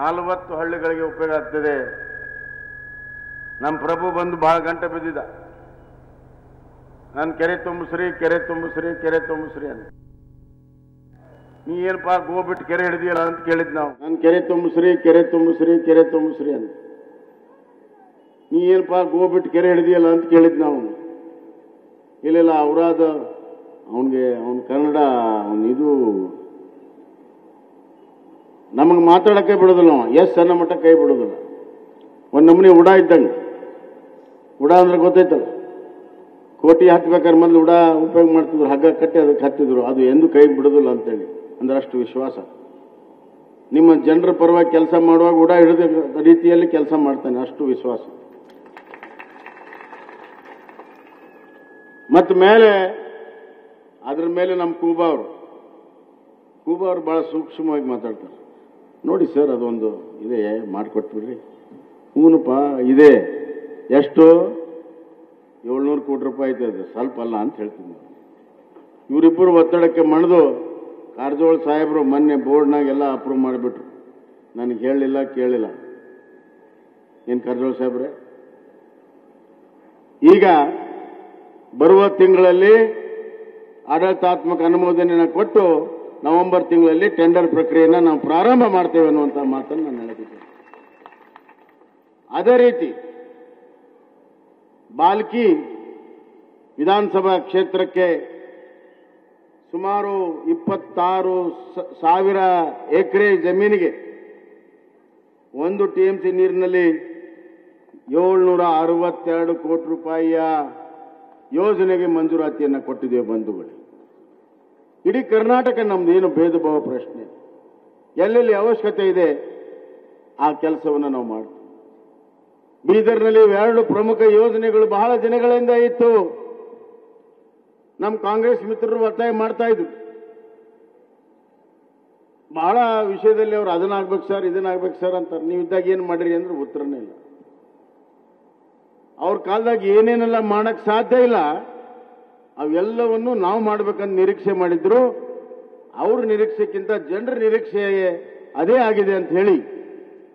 ನಲವತ್ತು ಹಳ್ಳಿಗಳಿಗೆ ಉಪಯೋಗ ಆಗ್ತದೆ. ನಮ್ಮ ಪ್ರಭು ಬಂದು ಬಹಳ ಗಂಟೆ ಬಿದ್ದಿದ್ದ, ನಾನು ಕೆರೆ ತುಂಬಿಸ್ರಿ ಕೆರೆ ತುಂಬಿಸ್ರಿ ಕೆರೆ ತುಂಬಿಸ್ರಿ ಅಂತ. ನೀ ಏನಪ್ಪಾ ಗೋಬಿಟ್ಟು ಕೆರೆ ಹಿಡಿದಿಯಲ್ಲ ಅಂತ ಕೇಳಿದ್ ನಾವು. ನಾನು ಕೆರೆ ತುಂಬಿಸ್ರಿ ಕೆರೆ ತುಂಬಿಸ್ರಿ ಕೆರೆ ತುಂಬಿಸ್ರಿ ಅಂತ. ನೀ ಏನಪ್ಪಾ ಗೋಬಿಟ್ಟು ಕೆರೆ ಹಿಡಿದಿಯಲ್ಲ ಅಂತ ಕೇಳಿದ್ ನಾವು. ಇಲ್ಲೆಲ್ಲ ಔರಾದ ಅವನಿಗೆ ಅವನ ಕನ್ನಡ ಅವನಿದು ನಮಗೆ ಮಾತಾಡೋಕ್ಕೆ ಬಿಡೋದಿಲ್ಲ. ಎಸ್ ಸಣ್ಣ ಮಟ್ಟ ಕೈ ಬಿಡೋದಿಲ್ಲ. ಒಂದು ನಮೂನಿ ಉಡ ಇದ್ದಂಗೆ. ಉಡ ಅಂದ್ರೆ ಗೊತ್ತೈತಲ್ಲ, ಕೋಟಿ ಹಾಕ್ಬೇಕಾದ್ರೆ ಮೊದಲು ಉಡ ಉಪಯೋಗ ಮಾಡ್ತಿದ್ರು, ಹಗ್ಗ ಕಟ್ಟಿ ಅದಕ್ಕೆ ಹತ್ತಿದ್ರು. ಅದು ಎಂದೂ ಕೈ ಬಿಡೋದಿಲ್ಲ ಅಂತೇಳಿ ಅಂದ್ರೆ ಅಷ್ಟು ವಿಶ್ವಾಸ. ನಿಮ್ಮ ಜನರ ಪರವಾಗಿ ಕೆಲಸ ಮಾಡುವಾಗ ಉಡ ಹಿಡಿದ ರೀತಿಯಲ್ಲಿ ಕೆಲಸ ಮಾಡ್ತಾನೆ, ಅಷ್ಟು ವಿಶ್ವಾಸ. ಮತ್ತು ಮೇಲೆ ಅದ್ರ ಮೇಲೆ ನಮ್ಮ ಕೂಬಾ ಅವರು ಕೂಬಾ ಅವರು ಭಾಳ ಸೂಕ್ಷ್ಮವಾಗಿ ಮಾತಾಡ್ತಾರೆ. ನೋಡಿ ಸರ್, ಅದೊಂದು ಇದೆ ಮಾಡಿಕೊಟ್ಬಿಡ್ರಿ. ಹೂನಪ್ಪ ಇದೆ, ಎಷ್ಟು? ಏಳ್ನೂರು ಕೋಟಿ ರೂಪಾಯಿ ಐತೆ, ಅದು ಸ್ವಲ್ಪ ಅಲ್ಲ ಅಂತ ಹೇಳ್ತೀನಿ. ಇವರಿಬ್ಬರು ಒತ್ತಡಕ್ಕೆ ಮಣಿದು ಕಾರಜೋಳ ಸಾಹೇಬರು ಮೊನ್ನೆ ಬೋರ್ಡ್ನಾಗೆಲ್ಲ ಅಪ್ರೂವ್ ಮಾಡಿಬಿಟ್ರು. ನನಗೆ ಹೇಳಲಿಲ್ಲ, ಕೇಳಿಲ್ಲ. ಏನು ಕಾರಜೋಳ ಸಾಹೇಬ್ರೆ, ಈಗ ಬರುವ ತಿಂಗಳಲ್ಲಿ ಆಡಳಿತಾತ್ಮಕ ಅನುಮೋದನೆಯನ್ನು ಕೊಟ್ಟು ನವೆಂಬರ್ ತಿಂಗಳಲ್ಲಿ ಟೆಂಡರ್ ಪ್ರಕ್ರಿಯೆಯನ್ನು ನಾವು ಪ್ರಾರಂಭ ಮಾಡ್ತೇವೆ ಅನ್ನುವಂಥ ಮಾತನ್ನು ನಾನು ಹೇಳಿದ್ದೇನೆ. ಅದೇ ರೀತಿ ಬಾಲ್ಕಿ ವಿಧಾನಸಭಾ ಕ್ಷೇತ್ರಕ್ಕೆ ಸುಮಾರು ಇಪ್ಪತ್ತಾರು ಸಾವಿರ ಎಕರೆ ಜಮೀನಿಗೆ ಒಂದು ಟಿಎಂಸಿ ನೀರಿನಲ್ಲಿ ಏಳುನೂರ ಅರವತ್ತೆರಡು ಕೋಟಿ ರೂಪಾಯಿಯ ಯೋಜನೆಗೆ ಮಂಜೂರಾತಿಯನ್ನು ಕೊಟ್ಟಿದ್ದೇವೆ ಬಂಧುಗಳು. ಇಡೀ ಕರ್ನಾಟಕ ನಮ್ದೇನು ಭೇದ ಭಾವ ಪ್ರಶ್ನೆ, ಎಲ್ಲೆಲ್ಲಿ ಅವಶ್ಯಕತೆ ಇದೆ ಆ ಕೆಲಸವನ್ನು ನಾವು ಮಾಡ್ತೀವಿ. ಬೀದರ್ನಲ್ಲಿ ಎರಡು ಪ್ರಮುಖ ಯೋಜನೆಗಳು ಬಹಳ ದಿನಗಳಿಂದ ಇತ್ತು. ನಮ್ಮ ಕಾಂಗ್ರೆಸ್ ಮಿತ್ರರು ಒತ್ತಾಯ ಮಾಡ್ತಾ ಇದ್ರು, ಬಹಳ ವಿಷಯದಲ್ಲಿ ಅವರು ಅದನ್ನಾಗ್ಬೇಕು ಸರ್, ಇದನ್ನಾಗ್ಬೇಕು ಸರ್ ಅಂತಾರೆ. ನೀವಿದ್ದಾಗ ಏನು ಮಾಡಿರಿ ಅಂದ್ರೆ ಉತ್ತರನೇ ಇಲ್ಲ. ಅವ್ರ ಕಾಲದಾಗ ಏನೇನೆಲ್ಲ ಮಾಡಕ್ ಸಾಧ್ಯ ಇಲ್ಲ ಅವೆಲ್ಲವನ್ನು ನಾವು ಮಾಡ್ಬೇಕಂತ ನಿರೀಕ್ಷೆ ಮಾಡಿದ್ರು. ಅವ್ರ ನಿರೀಕ್ಷೆಗಿಂತ ಜನರ ನಿರೀಕ್ಷೆ ಅದೇ ಆಗಿದೆ ಅಂತ ಹೇಳಿ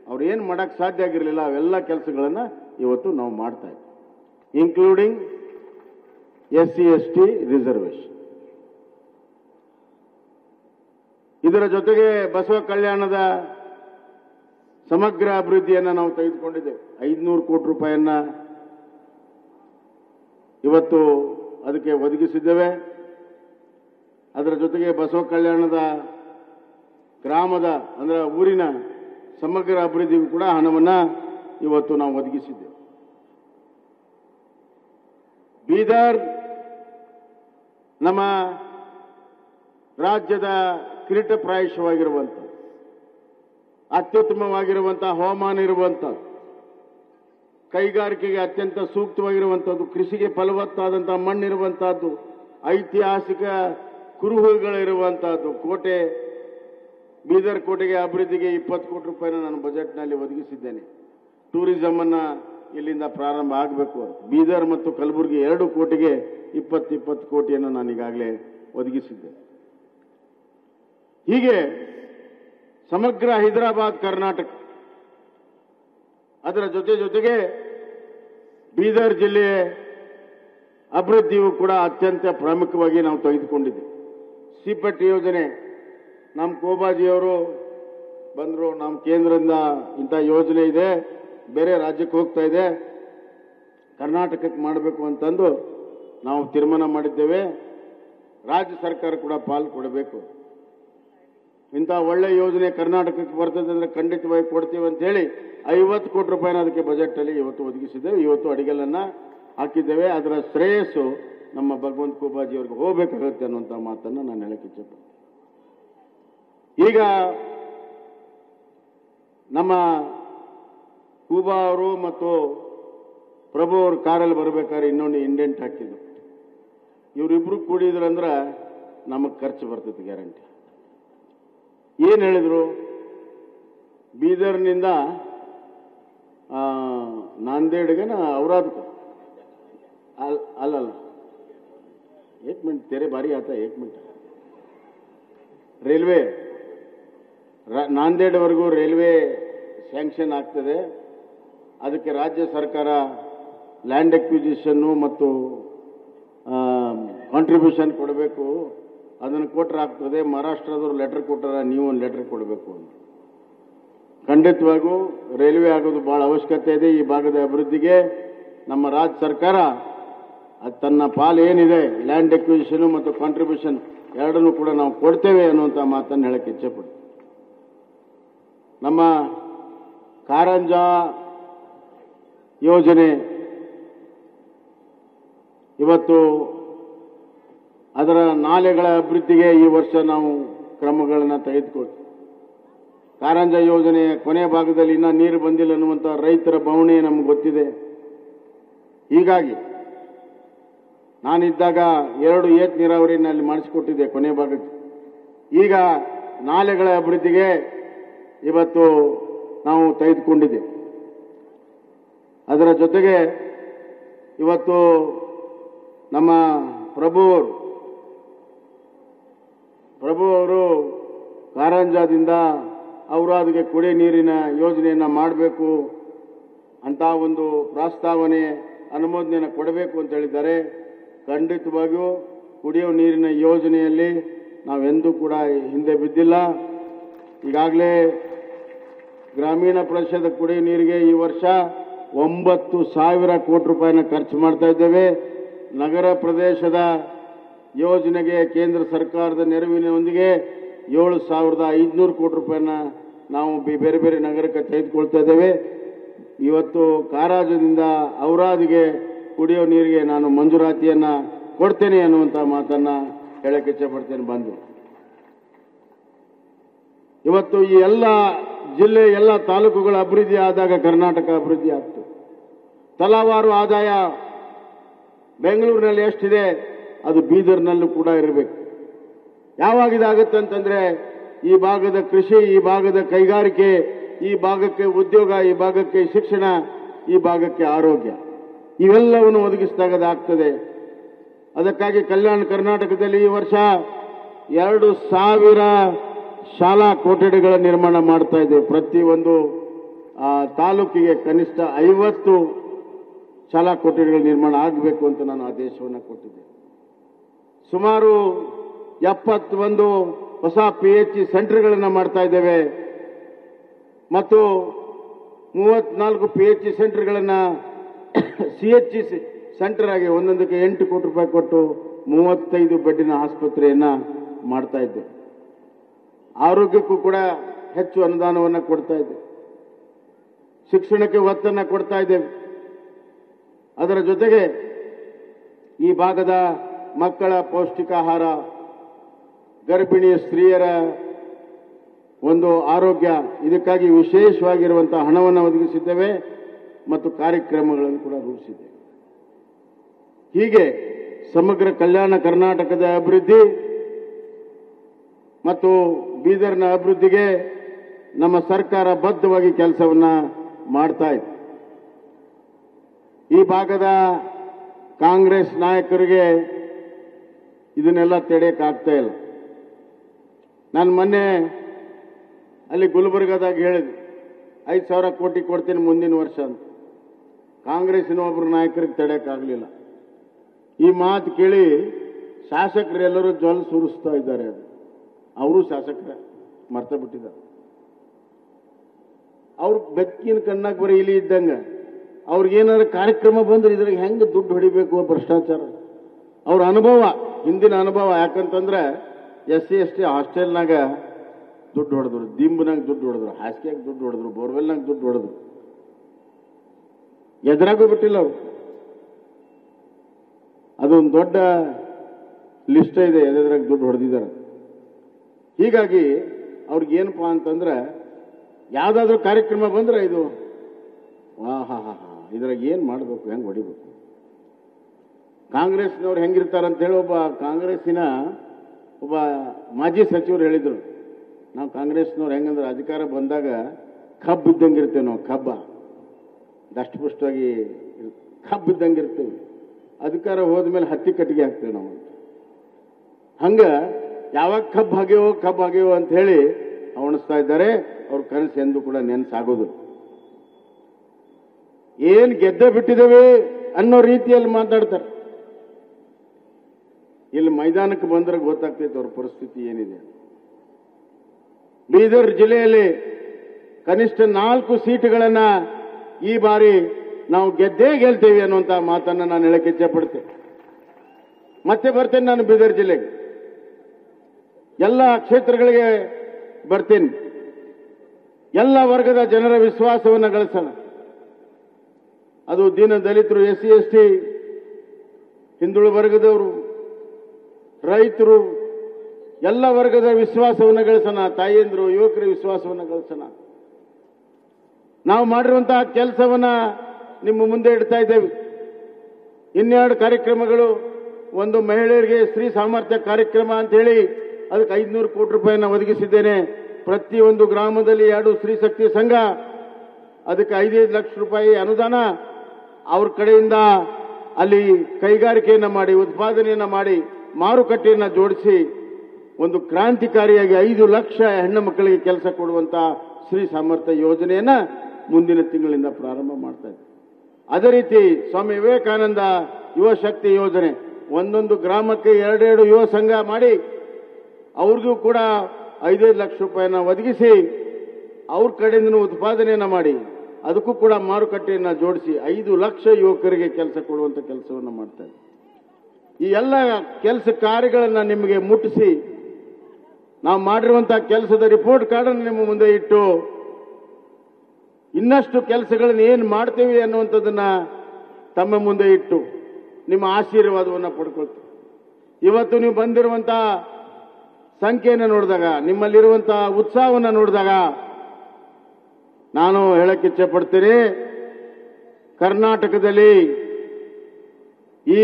ಅವ್ರು ಏನು ಮಾಡಕ್ ಸಾಧ್ಯ ಆಗಿರಲಿಲ್ಲ, ಅವೆಲ್ಲ ಕೆಲಸಗಳನ್ನು ಇವತ್ತು ನಾವು ಮಾಡ್ತಾ ಇದ್ದೀವಿ, including S C S T reservation. ಇದರ ಜೊತೆಗೆ ಬಸವ ಕಲ್ಯಾಣದ ಸಮಗ್ರ ಅಭಿವೃದ್ಧಿಯನ್ನು ನಾವು ತೆಗೆದುಕೊಂಡಿದ್ದೇವೆ. ಐದುನೂರು ಕೋಟಿ ರೂಪಾಯಿಯನ್ನ ಇವತ್ತು ಅದಕ್ಕೆ ಒದಗಿಸಿದ್ದೇವೆ. ಅದರ ಜೊತೆಗೆ ಬಸವ ಕಲ್ಯಾಣದ ಗ್ರಾಮದ ಅಂದ್ರೆ ಊರಿನ ಸಮಗ್ರ ಅಭಿವೃದ್ಧಿಗೂ ಕೂಡ ಹಣವನ್ನು ಇವತ್ತು ನಾವು ಒದಗಿಸಿದ್ದೇವೆ. ಬೀದರ್ ನಮ್ಮ ರಾಜ್ಯದ ಕಿರೀಟಪ್ರಾಯಶವಾಗಿರುವಂಥ ಅತ್ಯುತ್ತಮವಾಗಿರುವಂಥ ಹವಾಮಾನ ಇರುವಂಥ ಕೈಗಾರಿಕೆಗೆ ಅತ್ಯಂತ ಸೂಕ್ತವಾಗಿರುವಂಥದ್ದು, ಕೃಷಿಗೆ ಫಲವತ್ತಾದಂಥ ಮಣ್ಣಿರುವಂತಹದ್ದು, ಐತಿಹಾಸಿಕ ಕುರುಹುಗಳಿರುವಂತಹದ್ದು ಕೋಟೆ, ಬೀದರ್ ಕೋಟೆಗೆ ಅಭಿವೃದ್ಧಿಗೆ ಇಪ್ಪತ್ತು ಕೋಟಿ ರೂಪಾಯಿನ ನಾನು ಬಜೆಟ್ನಲ್ಲಿ ಒದಗಿಸಿದ್ದೇನೆ. ಟೂರಿಸಮ್ ಅನ್ನ ಇಲ್ಲಿಂದ ಪ್ರಾರಂಭ ಆಗಬೇಕು. ಬೀದರ್ ಮತ್ತು ಕಲಬುರಗಿ ಎರಡು ಕೋಟಿಗೆ ಇಪ್ಪತ್ತು ಇಪ್ಪತ್ತು ಕೋಟಿಯನ್ನು ನಾನು ಈಗಾಗಲೇ ಒದಗಿಸಿದ್ದೆ. ಹೀಗೆ ಸಮಗ್ರ ಹೈದರಾಬಾದ್ ಕರ್ನಾಟಕ, ಅದರ ಜೊತೆ ಜೊತೆಗೆ ಬೀದರ್ ಜಿಲ್ಲೆಯ ಅಭಿವೃದ್ಧಿಯೂ ಕೂಡ ಅತ್ಯಂತ ಪ್ರಾಮುಖ್ಯವಾಗಿ ನಾವು ತೆಗೆದುಕೊಂಡಿದ್ದೀವಿ. ಸಿಪೆಟ್ ಯೋಜನೆ, ನಮ್ಮ ಕೋಬಾಜಿಯವರು ಬಂದರು, ನಮ್ಮ ಕೇಂದ್ರದಿಂದ ಇಂಥ ಯೋಜನೆ ಇದೆ, ಬೇರೆ ರಾಜ್ಯಕ್ಕೆ ಹೋಗ್ತಾ ಇದೆ, ಕರ್ನಾಟಕಕ್ಕೆ ಮಾಡಬೇಕು ಅಂತಂದು ನಾವು ತೀರ್ಮಾನ ಮಾಡಿದ್ದೇವೆ. ರಾಜ್ಯ ಸರ್ಕಾರ ಕೂಡ ಪಾಲು ಕೊಡಬೇಕು. ಇಂಥ ಒಳ್ಳೆ ಯೋಜನೆ ಕರ್ನಾಟಕಕ್ಕೆ ಬರ್ತದೆ ಅಂದರೆ ಖಂಡಿತವಾಗಿ ಕೊಡ್ತೀವಿ ಅಂತೇಳಿ ಐವತ್ತು ಕೋಟಿ ರೂಪಾಯಿನ ಅದಕ್ಕೆ ಬಜೆಟಲ್ಲಿ ಇವತ್ತು ಒದಗಿಸಿದ್ದೇವೆ, ಇವತ್ತು ಅಡಿಗಲನ್ನು ಹಾಕಿದ್ದೇವೆ. ಅದರ ಶ್ರೇಯಸ್ಸು ನಮ್ಮ ಭಗವಂತ ಕೋಬಾಜಿ ಅವ್ರಿಗೆ ಹೋಗಬೇಕಾಗುತ್ತೆ ಅನ್ನುವಂಥ ಮಾತನ್ನು ನಾನು ಹೇಳಕ್ಕೆ ಇಚ್ಛೆಪಡ್ತೀನಿ. ಈಗ ನಮ್ಮ ಕೂಬಾ ಅವರು ಮತ್ತು ಪ್ರಭು ಅವರು ಕಾರಲ್ಲಿ ಬರಬೇಕಾದ್ರೆ ಇನ್ನೊಂದು ಇಂಡೆಂಟ್ ಹಾಕಿದ್ರು. ಇವರಿಬ್ರು ಕೂಡಿದ್ರಂದ್ರೆ ನಮಗೆ ಖರ್ಚು ಬರ್ತೈತೆ ಗ್ಯಾರಂಟಿ. ಏನು ಹೇಳಿದ್ರು, ಬೀದರ್ನಿಂದ ನಾಂದೇಡ್ಗನ ಔರಾದ್ಕ ಅಲ್ ಅಲ್ಲಲ್ಲ ಏಕ್ ಮಿನಿಟ್ ತೆರೆ ಬಾರಿ ಆತ ಏಕ್ ಮಿನಿಟ್ ರೈಲ್ವೆ ನಾಂದೇಡ್ವರೆಗೂ ರೈಲ್ವೆ ಸ್ಯಾಂಕ್ಷನ್ ಆಗ್ತದೆ. ಅದಕ್ಕೆ ರಾಜ್ಯ ಸರ್ಕಾರ ಲ್ಯಾಂಡ್ ಅಕ್ವಿಸಿಷನ್ನು ಮತ್ತು ಕಾಂಟ್ರಿಬ್ಯೂಷನ್ ಕೊಡಬೇಕು, ಅದನ್ನು ಕೊಟ್ಟರೆ ಆಗ್ತದೆ. ಮಹಾರಾಷ್ಟ್ರದವ್ರು ಲೆಟರ್ ಕೊಟ್ಟರೆ ನೀವು ಒಂದು ಲೆಟರ್ ಕೊಡಬೇಕು ಅಂತ. ಖಂಡಿತವಾಗೂ ರೈಲ್ವೆ ಆಗೋದು ಭಾಳ ಅವಶ್ಯಕತೆ ಇದೆ. ಈ ಭಾಗದ ಅಭಿವೃದ್ಧಿಗೆ ನಮ್ಮ ರಾಜ್ಯ ಸರ್ಕಾರ ಅದು ತನ್ನ ಪಾಲು ಏನಿದೆ ಲ್ಯಾಂಡ್ ಅಕ್ವಿಸಿಷನು ಮತ್ತು ಕಾಂಟ್ರಿಬ್ಯೂಷನ್ ಎರಡನ್ನೂ ಕೂಡ ನಾವು ಕೊಡ್ತೇವೆ ಅನ್ನುವಂಥ ಮಾತನ್ನು ಹೇಳಕ್ಕೆ ಇಚ್ಛೆಪಡ್ತೀವಿ. ನಮ್ಮ ಕಾರಂಜ ಯೋಜನೆ ಇವತ್ತು ಅದರ ನಾಲೆಗಳ ಅಭಿವೃದ್ಧಿಗೆ ಈ ವರ್ಷ ನಾವು ಕ್ರಮಗಳನ್ನು ತೆಗೆದುಕೊಳ್ತೀವಿ. ಕಾರಂಜ ಯೋಜನೆ ಕೊನೆ ಭಾಗದಲ್ಲಿ ಇನ್ನೂ ನೀರು ಬಂದಿಲ್ಲ ಅನ್ನುವಂಥ ರೈತರ ಭಾವನೆ ನಮ್ಗೆ ಗೊತ್ತಿದೆ. ಹೀಗಾಗಿ ನಾನಿದ್ದಾಗ ಎರಡು ಏತ್ ನೀರಾವರಿನಲ್ಲಿ ಮಾಡಿಸಿಕೊಟ್ಟಿದ್ದೆ ಕೊನೆ ಭಾಗಕ್ಕೆ. ಈಗ ನಾಲೆಗಳ ಅಭಿವೃದ್ಧಿಗೆ ಇವತ್ತು ನಾವು ತೆಗೆದುಕೊಂಡಿದ್ದೇವೆ. ಅದರ ಜೊತೆಗೆ ಇವತ್ತು ನಮ್ಮ ಪ್ರಭು ಅವರು ಪ್ರಭು ಅವರು ಕಾರಂಜದಿಂದ ಔರಾದ್ಗೆ ಕುಡಿಯ ನೀರಿನ ಯೋಜನೆಯನ್ನು ಮಾಡಬೇಕು ಅಂತ ಒಂದು ಪ್ರಸ್ತಾವನೆ ಅನುಮೋದನೆಯನ್ನು ಕೊಡಬೇಕು ಅಂತ ಹೇಳಿದ್ದಾರೆ. ಖಂಡಿತವಾಗಿಯೂ ಕುಡಿಯೋ ನೀರಿನ ಯೋಜನೆಯಲ್ಲಿ ನಾವೆಂದೂ ಕೂಡ ಹಿಂದೆ ಬಿದ್ದಿಲ್ಲ. ಈಗಾಗಲೇ ಗ್ರಾಮೀಣ ಪ್ರದೇಶದ ಕುಡಿಯ ನೀರಿಗೆ ಈ ವರ್ಷ ಒಂಬತ್ತು ಸಾವಿರ ಕೋಟಿ ರೂಪಾಯಿನ ಖರ್ಚು ಮಾಡ್ತಾ ಇದ್ದೇವೆ. ನಗರ ಪ್ರದೇಶದ ಯೋಜನೆಗೆ ಕೇಂದ್ರ ಸರ್ಕಾರದ ನೆರವಿನೊಂದಿಗೆ ಏಳು ಸಾವಿರದ ಐದುನೂರು ಕೋಟಿ ರೂಪಾಯಿನ ನಾವು ಬೇರೆ ಬೇರೆ ನಗರಕ್ಕೆ ತೆಗೆದುಕೊಳ್ತಾ ಇದ್ದೇವೆ. ಇವತ್ತು ಕಾರಾಜದಿಂದ ಔರಾದ್ಗೆ ಕುಡಿಯೋ ನೀರಿಗೆ ನಾನು ಮಂಜೂರಾತಿಯನ್ನು ಕೊಡ್ತೇನೆ ಅನ್ನುವಂಥ ಮಾತನ್ನು ಹೇಳಕ್ಕೆ ಇಚ್ಛೆಪಡ್ತೇನೆ. ಬಂದು ಇವತ್ತು ಈ ಎಲ್ಲ ಜಿಲ್ಲೆ ಎಲ್ಲ ತಾಲೂಕುಗಳ ಅಭಿವೃದ್ಧಿ ಆದಾಗ ಕರ್ನಾಟಕ ಅಭಿವೃದ್ಧಿ ಆಗ್ತು. ತಲಾವಾರು ಆದಾಯ ಬೆಂಗಳೂರಿನಲ್ಲಿ ಎಷ್ಟಿದೆ ಅದು ಬೀದರ್ನಲ್ಲೂ ಕೂಡ ಇರಬೇಕು. ಯಾವಾಗಿದಾಗುತ್ತೆ ಅಂತಂದರೆ ಈ ಭಾಗದ ಕೃಷಿ, ಈ ಭಾಗದ ಕೈಗಾರಿಕೆ, ಈ ಭಾಗಕ್ಕೆ ಉದ್ಯೋಗ, ಈ ಭಾಗಕ್ಕೆ ಶಿಕ್ಷಣ, ಈ ಭಾಗಕ್ಕೆ ಆರೋಗ್ಯ, ಇವೆಲ್ಲವನ್ನು ಒದಗಿಸಿದಾಗದಾಗ್ತದೆ. ಅದಕ್ಕಾಗಿ ಕಲ್ಯಾಣ ಕರ್ನಾಟಕದಲ್ಲಿ ಈ ವರ್ಷ ಎರಡು ಸಾವಿರ ಶಾಲಾ ಕೊಠಡಿಗಳ ನಿರ್ಮಾಣ ಮಾಡ್ತಾ ಇದ್ದೇವೆ. ಪ್ರತಿಯೊಂದು ತಾಲೂಕಿಗೆ ಕನಿಷ್ಠ ಐವತ್ತು ಶಾಲಾ ಕೊಠಡಿಗಳ ನಿರ್ಮಾಣ ಆಗಬೇಕು ಅಂತ ನಾನು ಆದೇಶವನ್ನು ಕೊಟ್ಟಿದ್ದೆ. ಸುಮಾರು ಎಪ್ಪತ್ತೊಂದು ಹೊಸ ಪಿ ಎಚ್ ಇ ಸೆಂಟರ್ಗಳನ್ನು ಮಾಡ್ತಾ ಇದ್ದೇವೆ ಮತ್ತು ಮೂವತ್ನಾಲ್ಕು ಪಿ ಎಚ್ ಇ ಸೆಂಟರ್ಗಳನ್ನು ಸಿ ಎಚ್ ಇ ಸೆಂಟರ್ ಆಗಿ ಒಂದೊಂದಕ್ಕೆ ಎಂಟು ಕೋಟಿ ರೂಪಾಯಿ ಕೊಟ್ಟು ಮೂವತ್ತೈದು ಬೆಡ್ಡಿನ ಆಸ್ಪತ್ರೆಯನ್ನು ಮಾಡ್ತಾ ಇದ್ದೇವೆ. ಆರೋಗ್ಯಕ್ಕೂ ಕೂಡ ಹೆಚ್ಚು ಅನುದಾನವನ್ನು ಕೊಡ್ತಾ ಇದ್ದೇವೆ. ಶಿಕ್ಷಣಕ್ಕೆ ಒತ್ತನ್ನು ಕೊಡ್ತಾ ಇದ್ದೇವೆ. ಅದರ ಜೊತೆಗೆ ಈ ಭಾಗದ ಮಕ್ಕಳ ಪೌಷ್ಟಿಕಾಹಾರ, ಗರ್ಭಿಣಿ ಸ್ತ್ರೀಯರ ಒಂದು ಆರೋಗ್ಯ, ಇದಕ್ಕಾಗಿ ವಿಶೇಷವಾಗಿರುವಂತಹ ಹಣವನ್ನು ಒದಗಿಸಿದ್ದೇವೆ ಮತ್ತು ಕಾರ್ಯಕ್ರಮಗಳನ್ನು ಕೂಡ ರೂಪಿಸಿದ್ದೇವೆ. ಹೀಗೆ ಸಮಗ್ರ ಕಲ್ಯಾಣ ಕರ್ನಾಟಕದ ಅಭಿವೃದ್ಧಿ ಮತ್ತು ಬೀದರ್ನ ಅಭಿವೃದ್ಧಿಗೆ ನಮ್ಮ ಸರ್ಕಾರ ಬದ್ಧವಾಗಿ ಕೆಲಸವನ್ನು ಮಾಡ್ತಾ ಇದೆ. ಈ ಭಾಗದ ಕಾಂಗ್ರೆಸ್ ನಾಯಕರಿಗೆ ಇದನ್ನೆಲ್ಲ ತಡೆಯೋಕ್ಕಾಗ್ತಾ ಇಲ್ಲ. ನಾನು ಮೊನ್ನೆ ಅಲ್ಲಿ ಗುಲ್ಬರ್ಗಾದಾಗ ಹೇಳಿದೆ, ಐದು ಸಾವಿರ ಕೋಟಿ ಕೊಡ್ತೀನಿ ಮುಂದಿನ ವರ್ಷ ಅಂತ. ಕಾಂಗ್ರೆಸ್ಸಿನ ಒಬ್ಬರು ನಾಯಕರಿಗೆ ತಡೆಯೋಕ್ಕಾಗಲಿಲ್ಲ. ಈ ಮಾತು ಕೇಳಿ ಶಾಸಕರೆಲ್ಲರೂ ಜ್ವಲ ಸುರಿಸ್ತಾ ಇದ್ದಾರೆ. ಅದು ಅವರು ಶಾಸಕರ ಮರ್ತ ಬಿಟ್ಟಿದ್ದಾರೆ. ಅವ್ರ ಬೆಕ್ಕಿನ ಕಣ್ಣಾಗ ಬರೀ ಇಲಿ ಇದ್ದಂಗೆ. ಅವ್ರಿಗೇನಾದ್ರು ಕಾರ್ಯಕ್ರಮ ಬಂದ್ರೆ ಇದ್ರಾಗ ಹೆಂಗೆ ದುಡ್ಡು ಹೊಡಿಬೇಕು, ಭ್ರಷ್ಟಾಚಾರ ಅವ್ರ ಅನುಭವ, ಹಿಂದಿನ ಅನುಭವ. ಯಾಕಂತಂದ್ರೆ ಎಸ್ ಸಿ ಎಸ್ ಟಿ ಹಾಸ್ಟೆಲ್ನಾಗ ದುಡ್ಡು ಹೊಡೆದ್ರು, ದಿಂಬನಾಗ ದುಡ್ಡು ಹೊಡೆದ್ರು, ಹಾಸಿಗೆಯಾಗ ದುಡ್ಡು ಹೊಡೆದ್ರು, ಬೋರ್ವೆಲ್ನಾಗ ದುಡ್ಡು ಹೊಡೆದ್ರು, ಎದುರಾಗೂ ಬಿಟ್ಟಿಲ್ಲ ಅವರು. ಅದೊಂದು ದೊಡ್ಡ ಲಿಸ್ಟ್ ಇದೆ ಎದುರಾಗ ದುಡ್ಡು ಹೊಡೆದಿದ್ದಾರೆ. ಹೀಗಾಗಿ ಅವ್ರಿಗೇನಪ್ಪ ಅಂತಂದ್ರೆ ಯಾವುದಾದ್ರೂ ಕಾರ್ಯಕ್ರಮ ಬಂದರೆ ಇದು ಹಾ ಹಾ ಹಾ ಹಾ ಇದ್ರಾಗ ಏನು ಮಾಡಬೇಕು, ಹೆಂಗೆ ಹೊಡಿಬೇಕು. ಕಾಂಗ್ರೆಸ್ನವ್ರು ಹೆಂಗಿರ್ತಾರಂತೇಳಿ ಒಬ್ಬ ಕಾಂಗ್ರೆಸ್ಸಿನ ಒಬ್ಬ ಮಾಜಿ ಸಚಿವರು ಹೇಳಿದರು, ನಾವು ಕಾಂಗ್ರೆಸ್ನವ್ರು ಹೆಂಗಂದ್ರೆ ಅಧಿಕಾರ ಬಂದಾಗ ಕಬ್ಬು ಇದ್ದಂಗೆ ಇರ್ತೇವೆ, ನಾವು ಕಬ್ಬ ದಷ್ಟಪುಷ್ಟವಾಗಿ ಕಬ್ಬು ಇದ್ದಂಗೆ ಇರ್ತೇವೆ, ಅಧಿಕಾರ ಹೋದ್ಮೇಲೆ ಹತ್ತಿ ಕಟ್ಟಿಗೆ ಹಾಕ್ತೇವೆ ನಾವು ಅಂತ. ಹಂಗೆ ಯಾವಾಗ ಕಬ್ಬು ಹಾಗೆಯೋ ಕಬ್ಬು ಹಾಗೆಯೋ ಅಂತ ಹೇಳಿ ಅವಣಿಸ್ತಾ ಇದ್ದಾರೆ. ಅವ್ರ ಕನಸು ಎಂದೂ ಕೂಡ ನೆನಸಾಗೋದು. ಏನು ಗೆದ್ದೆ ಬಿಟ್ಟಿದ್ದೇವೆ ಅನ್ನೋ ರೀತಿಯಲ್ಲಿ ಮಾತಾಡ್ತಾರೆ. ಇಲ್ಲಿ ಮೈದಾನಕ್ಕೆ ಬಂದ್ರೆ ಗೊತ್ತಾಗ್ತೈತೆ ಅವ್ರ ಪರಿಸ್ಥಿತಿ ಏನಿದೆ. ಬೀದರ್ ಜಿಲ್ಲೆಯಲ್ಲಿ ಕನಿಷ್ಠ ನಾಲ್ಕು ಸೀಟುಗಳನ್ನು ಈ ಬಾರಿ ನಾವು ಗೆದ್ದೇ ಗೆಲ್ತೇವೆ ಅನ್ನುವಂಥ ಮಾತನ್ನು ನಾನು ಹೇಳಕ್ಕೆ ಇಚ್ಛೆಪಡ್ತೇನೆ. ಮತ್ತೆ ಬರ್ತೇನೆ ನಾನು ಬೀದರ್ ಜಿಲ್ಲೆಗೆ, ಎಲ್ಲ ಕ್ಷೇತ್ರಗಳಿಗೆ ಬರ್ತೇನೆ. ಎಲ್ಲ ವರ್ಗದ ಜನರ ವಿಶ್ವಾಸವನ್ನು ಗಳಿಸೋಣ. ಅದು ದೀನ ದಲಿತರು, ಎಸ್ ಸಿ ಎಸ್ ಟಿ, ಹಿಂದುಳಿದ ವರ್ಗದವರು, ರೈತರು, ಎಲ್ಲ ವರ್ಗದ ವಿಶ್ವಾಸವನ್ನು ಗಳಿಸೋಣ. ತಾಯಿಯಂದರು, ಯುವಕರ ವಿಶ್ವಾಸವನ್ನು ಗಳಿಸೋಣ. ನಾವು ಮಾಡಿರುವಂತಹ ಕೆಲಸವನ್ನು ನಿಮ್ಮ ಮುಂದೆ ಇಡ್ತಾ ಇದ್ದೇವೆ. ಇನ್ನೆರಡು ಕಾರ್ಯಕ್ರಮಗಳು, ಒಂದು ಮಹಿಳೆಯರಿಗೆ ಸ್ತ್ರೀ ಸಾಮರ್ಥ್ಯ ಕಾರ್ಯಕ್ರಮ ಅಂತ ಹೇಳಿ ಅದಕ್ಕೆ ಐದುನೂರು ಕೋಟಿ ರೂಪಾಯಿನ ಒದಗಿಸಿದ್ದೇನೆ. ಪ್ರತಿಯೊಂದು ಗ್ರಾಮದಲ್ಲಿ ಎರಡು ಸ್ತ್ರೀಶಕ್ತಿ ಸಂಘ, ಅದಕ್ಕೆ ಐದೈದು ಲಕ್ಷ ರೂಪಾಯಿ ಅನುದಾನ ಅವ್ರ ಕಡೆಯಿಂದ. ಅಲ್ಲಿ ಕೈಗಾರಿಕೆಯನ್ನು ಮಾಡಿ, ಉತ್ಪಾದನೆಯನ್ನು ಮಾಡಿ, ಮಾರುಕಟ್ಟೆಯನ್ನು ಜೋಡಿಸಿ ಒಂದು ಕ್ರಾಂತಿಕಾರಿಯಾಗಿ ಐದು ಲಕ್ಷ ಹೆಣ್ಣು ಮಕ್ಕಳಿಗೆ ಕೆಲಸ ಕೊಡುವಂಥ ಸ್ತ್ರೀ ಸಾಮರ್ಥ್ಯ ಯೋಜನೆಯನ್ನು ಮುಂದಿನ ತಿಂಗಳಿಂದ ಪ್ರಾರಂಭ ಮಾಡ್ತಾ ಇದೆ. ಅದೇ ರೀತಿ ಸ್ವಾಮಿ ವಿವೇಕಾನಂದ ಯುವ ಶಕ್ತಿ ಯೋಜನೆ, ಒಂದೊಂದು ಗ್ರಾಮಕ್ಕೆ ಎರಡೆರಡು ಯುವ ಸಂಘ ಮಾಡಿ ಅವ್ರಿಗೂ ಕೂಡ ಐದೈದು ಲಕ್ಷ ರೂಪಾಯಿನ ಒದಗಿಸಿ ಅವ್ರ ಕಡೆಯಿಂದನೂ ಉತ್ಪಾದನೆಯನ್ನು ಮಾಡಿ ಅದಕ್ಕೂ ಕೂಡ ಮಾರುಕಟ್ಟೆಯನ್ನು ಜೋಡಿಸಿ ಐದು ಲಕ್ಷ ಯುವಕರಿಗೆ ಕೆಲಸ ಕೊಡುವಂತ ಕೆಲಸವನ್ನು ಮಾಡ್ತಾರೆ. ಈ ಎಲ್ಲ ಕೆಲಸ ಕಾರ್ಯಗಳನ್ನು ನಿಮಗೆ ಮುಟ್ಟಿಸಿ ನಾವು ಮಾಡಿರುವಂತಹ ಕೆಲಸದ ರಿಪೋರ್ಟ್ ಕಾರ್ಡನ್ನು ನಿಮ್ಮ ಮುಂದೆ ಇಟ್ಟು ಇನ್ನಷ್ಟು ಕೆಲಸಗಳನ್ನು ಏನು ಮಾಡ್ತೀವಿ ಅನ್ನುವಂಥದ್ದನ್ನ ತಮ್ಮ ಮುಂದೆ ಇಟ್ಟು ನಿಮ್ಮ ಆಶೀರ್ವಾದವನ್ನು ಪಡ್ಕೊಳ್ತೀವಿ. ಇವತ್ತು ನೀವು ಬಂದಿರುವಂತಹ ಸಂಖ್ಯೆಯನ್ನು ನೋಡಿದಾಗ, ನಿಮ್ಮಲ್ಲಿರುವಂತಹ ಉತ್ಸಾಹವನ್ನು ನೋಡಿದಾಗ ನಾನು ಹೇಳಕ್ಕೆ ಇಚ್ಛೆ ಪಡ್ತೀನಿ, ಕರ್ನಾಟಕದಲ್ಲಿ ಈ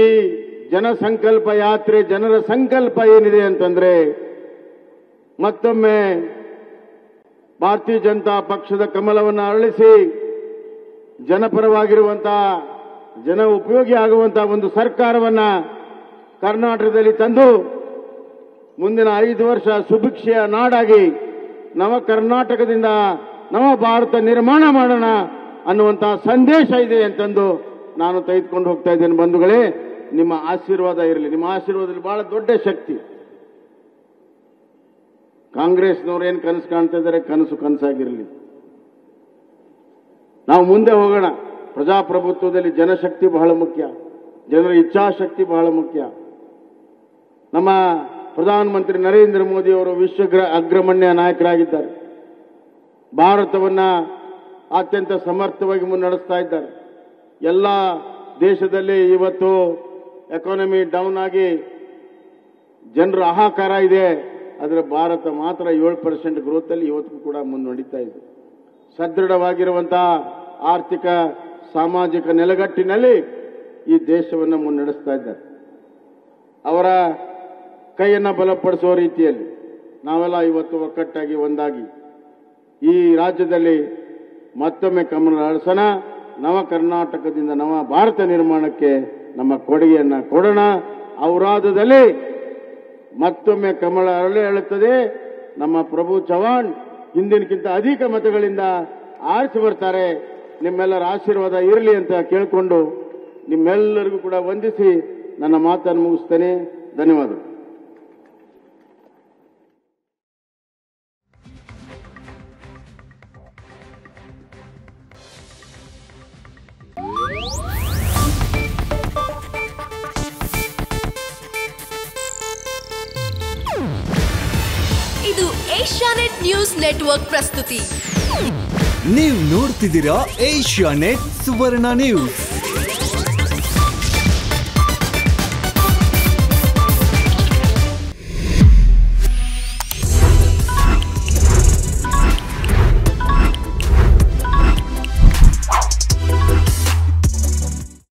ಜನಸಂಕಲ್ಪ ಯಾತ್ರೆ, ಜನರ ಸಂಕಲ್ಪ ಏನಿದೆ ಅಂತಂದ್ರೆ ಮತ್ತೊಮ್ಮೆ ಭಾರತೀಯ ಜನತಾ ಪಕ್ಷದ ಕಮಲವನ್ನು ಅರಳಿಸಿ ಜನಪರವಾಗಿರುವಂತಹ, ಜನ ಉಪಯೋಗಿ ಆಗುವಂತಹ ಒಂದು ಸರ್ಕಾರವನ್ನ ಕರ್ನಾಟಕದಲ್ಲಿ ತಂದು ಮುಂದಿನ ಐದು ವರ್ಷ ಸುಭಿಕ್ಷೆಯ ನಾಡಾಗಿ ನವ ಕರ್ನಾಟಕದಿಂದ ನವ ಭಾರತ ನಿರ್ಮಾಣ ಮಾಡೋಣ ಅನ್ನುವಂತಹ ಸಂದೇಶ ಇದೆ ಅಂತಂದು ನಾನು ತೆಗೆದುಕೊಂಡು ಹೋಗ್ತಾ ಇದ್ದೇನೆ. ಬಂಧುಗಳೇ, ನಿಮ್ಮ ಆಶೀರ್ವಾದ ಇರಲಿ. ನಿಮ್ಮ ಆಶೀರ್ವಾದದಲ್ಲಿ ಬಹಳ ದೊಡ್ಡ ಶಕ್ತಿ. ಕಾಂಗ್ರೆಸ್ನವ್ರು ಏನು ಕನಸು ಕಾಣ್ತಾ ಇದ್ದಾರೆ, ಕನಸು ಕನಸಾಗಿರಲಿ. ನಾವು ಮುಂದೆ ಹೋಗೋಣ. ಪ್ರಜಾಪ್ರಭುತ್ವದಲ್ಲಿ ಜನಶಕ್ತಿ ಬಹಳ ಮುಖ್ಯ, ಜನರ ಇಚ್ಛಾಶಕ್ತಿ ಬಹಳ ಮುಖ್ಯ. ನಮ್ಮ ಪ್ರಧಾನಮಂತ್ರಿ ನರೇಂದ್ರ ಮೋದಿ ಅವರು ವಿಶ್ವ ಅಗ್ರಮಾನ್ಯ ನಾಯಕರಾಗಿದ್ದಾರೆ. ಭಾರತವನ್ನ ಅತ್ಯಂತ ಸಮರ್ಥವಾಗಿ ಮುನ್ನಡೆಸ್ತಾ ಇದ್ದಾರೆ. ಎಲ್ಲ ದೇಶದಲ್ಲಿ ಇವತ್ತು ಎಕಾನಮಿ ಡೌನ್ ಆಗಿ ಜನರ ಹಾಹಾಕಾರ ಇದೆ. ಆದರೆ ಭಾರತ ಮಾತ್ರ ಏಳು ಪರ್ಸೆಂಟ್ ಗ್ರೋತಲ್ಲಿ ಇವತ್ತು ಕೂಡ ಮುನ್ನಡೆಯುತ್ತಾ ಇದೆ. ಸದೃಢವಾಗಿರುವಂತಹ ಆರ್ಥಿಕ ಸಾಮಾಜಿಕ ನೆಲೆಗಟ್ಟಿನಲ್ಲಿ ಈ ದೇಶವನ್ನು ಮುನ್ನಡೆಸ್ತಾ ಇದ್ದಾರೆ. ಅವರ ಕೈಯನ್ನು ಬಲಪಡಿಸುವ ರೀತಿಯಲ್ಲಿ ನಾವೆಲ್ಲ ಇವತ್ತು ಒಕ್ಕಟ್ಟಾಗಿ ಒಂದಾಗಿ ಈ ರಾಜ್ಯದಲ್ಲಿ ಮತ್ತೊಮ್ಮೆ ಕಮಲ ಅರಸನ, ನವ ಕರ್ನಾಟಕದಿಂದ ನವ ಭಾರತ ನಿರ್ಮಾಣಕ್ಕೆ ನಮ್ಮ ಕೊಡುಗೆಯನ್ನು ಕೊಡೋಣ. ಔರಾದದಲ್ಲಿ ಮತ್ತೊಮ್ಮೆ ಕಮಲ ಅರಳಿ ಹೇಳುತ್ತದೆ. ನಮ್ಮ ಪ್ರಭು ಚವ್ಹಾಣ್ ಹಿಂದಿನಕ್ಕಿಂತ ಅಧಿಕ ಮತಗಳಿಂದ ಆರಿಸಿ ಬರ್ತಾರೆ. ನಿಮ್ಮೆಲ್ಲರ ಆಶೀರ್ವಾದ ಇರಲಿ ಅಂತ ಕೇಳಿಕೊಂಡು ನಿಮ್ಮೆಲ್ಲರಿಗೂ ಕೂಡ ವಂದಿಸಿ ನನ್ನ ಮಾತನ್ನು ಮುಗಿಸ್ತೇನೆ. ಧನ್ಯವಾದಗಳು. ಇದು ಏಷ್ಯಾನೆಟ್ ನ್ಯೂಸ್ ನೆಟ್ವರ್ಕ್ ಪ್ರಸ್ತುತಿ. ನೀವು ನೋಡ್ತಿದ್ದೀರಾ ಏಷ್ಯಾನೆಟ್ ಸುವರ್ಣ ನ್ಯೂಸ್.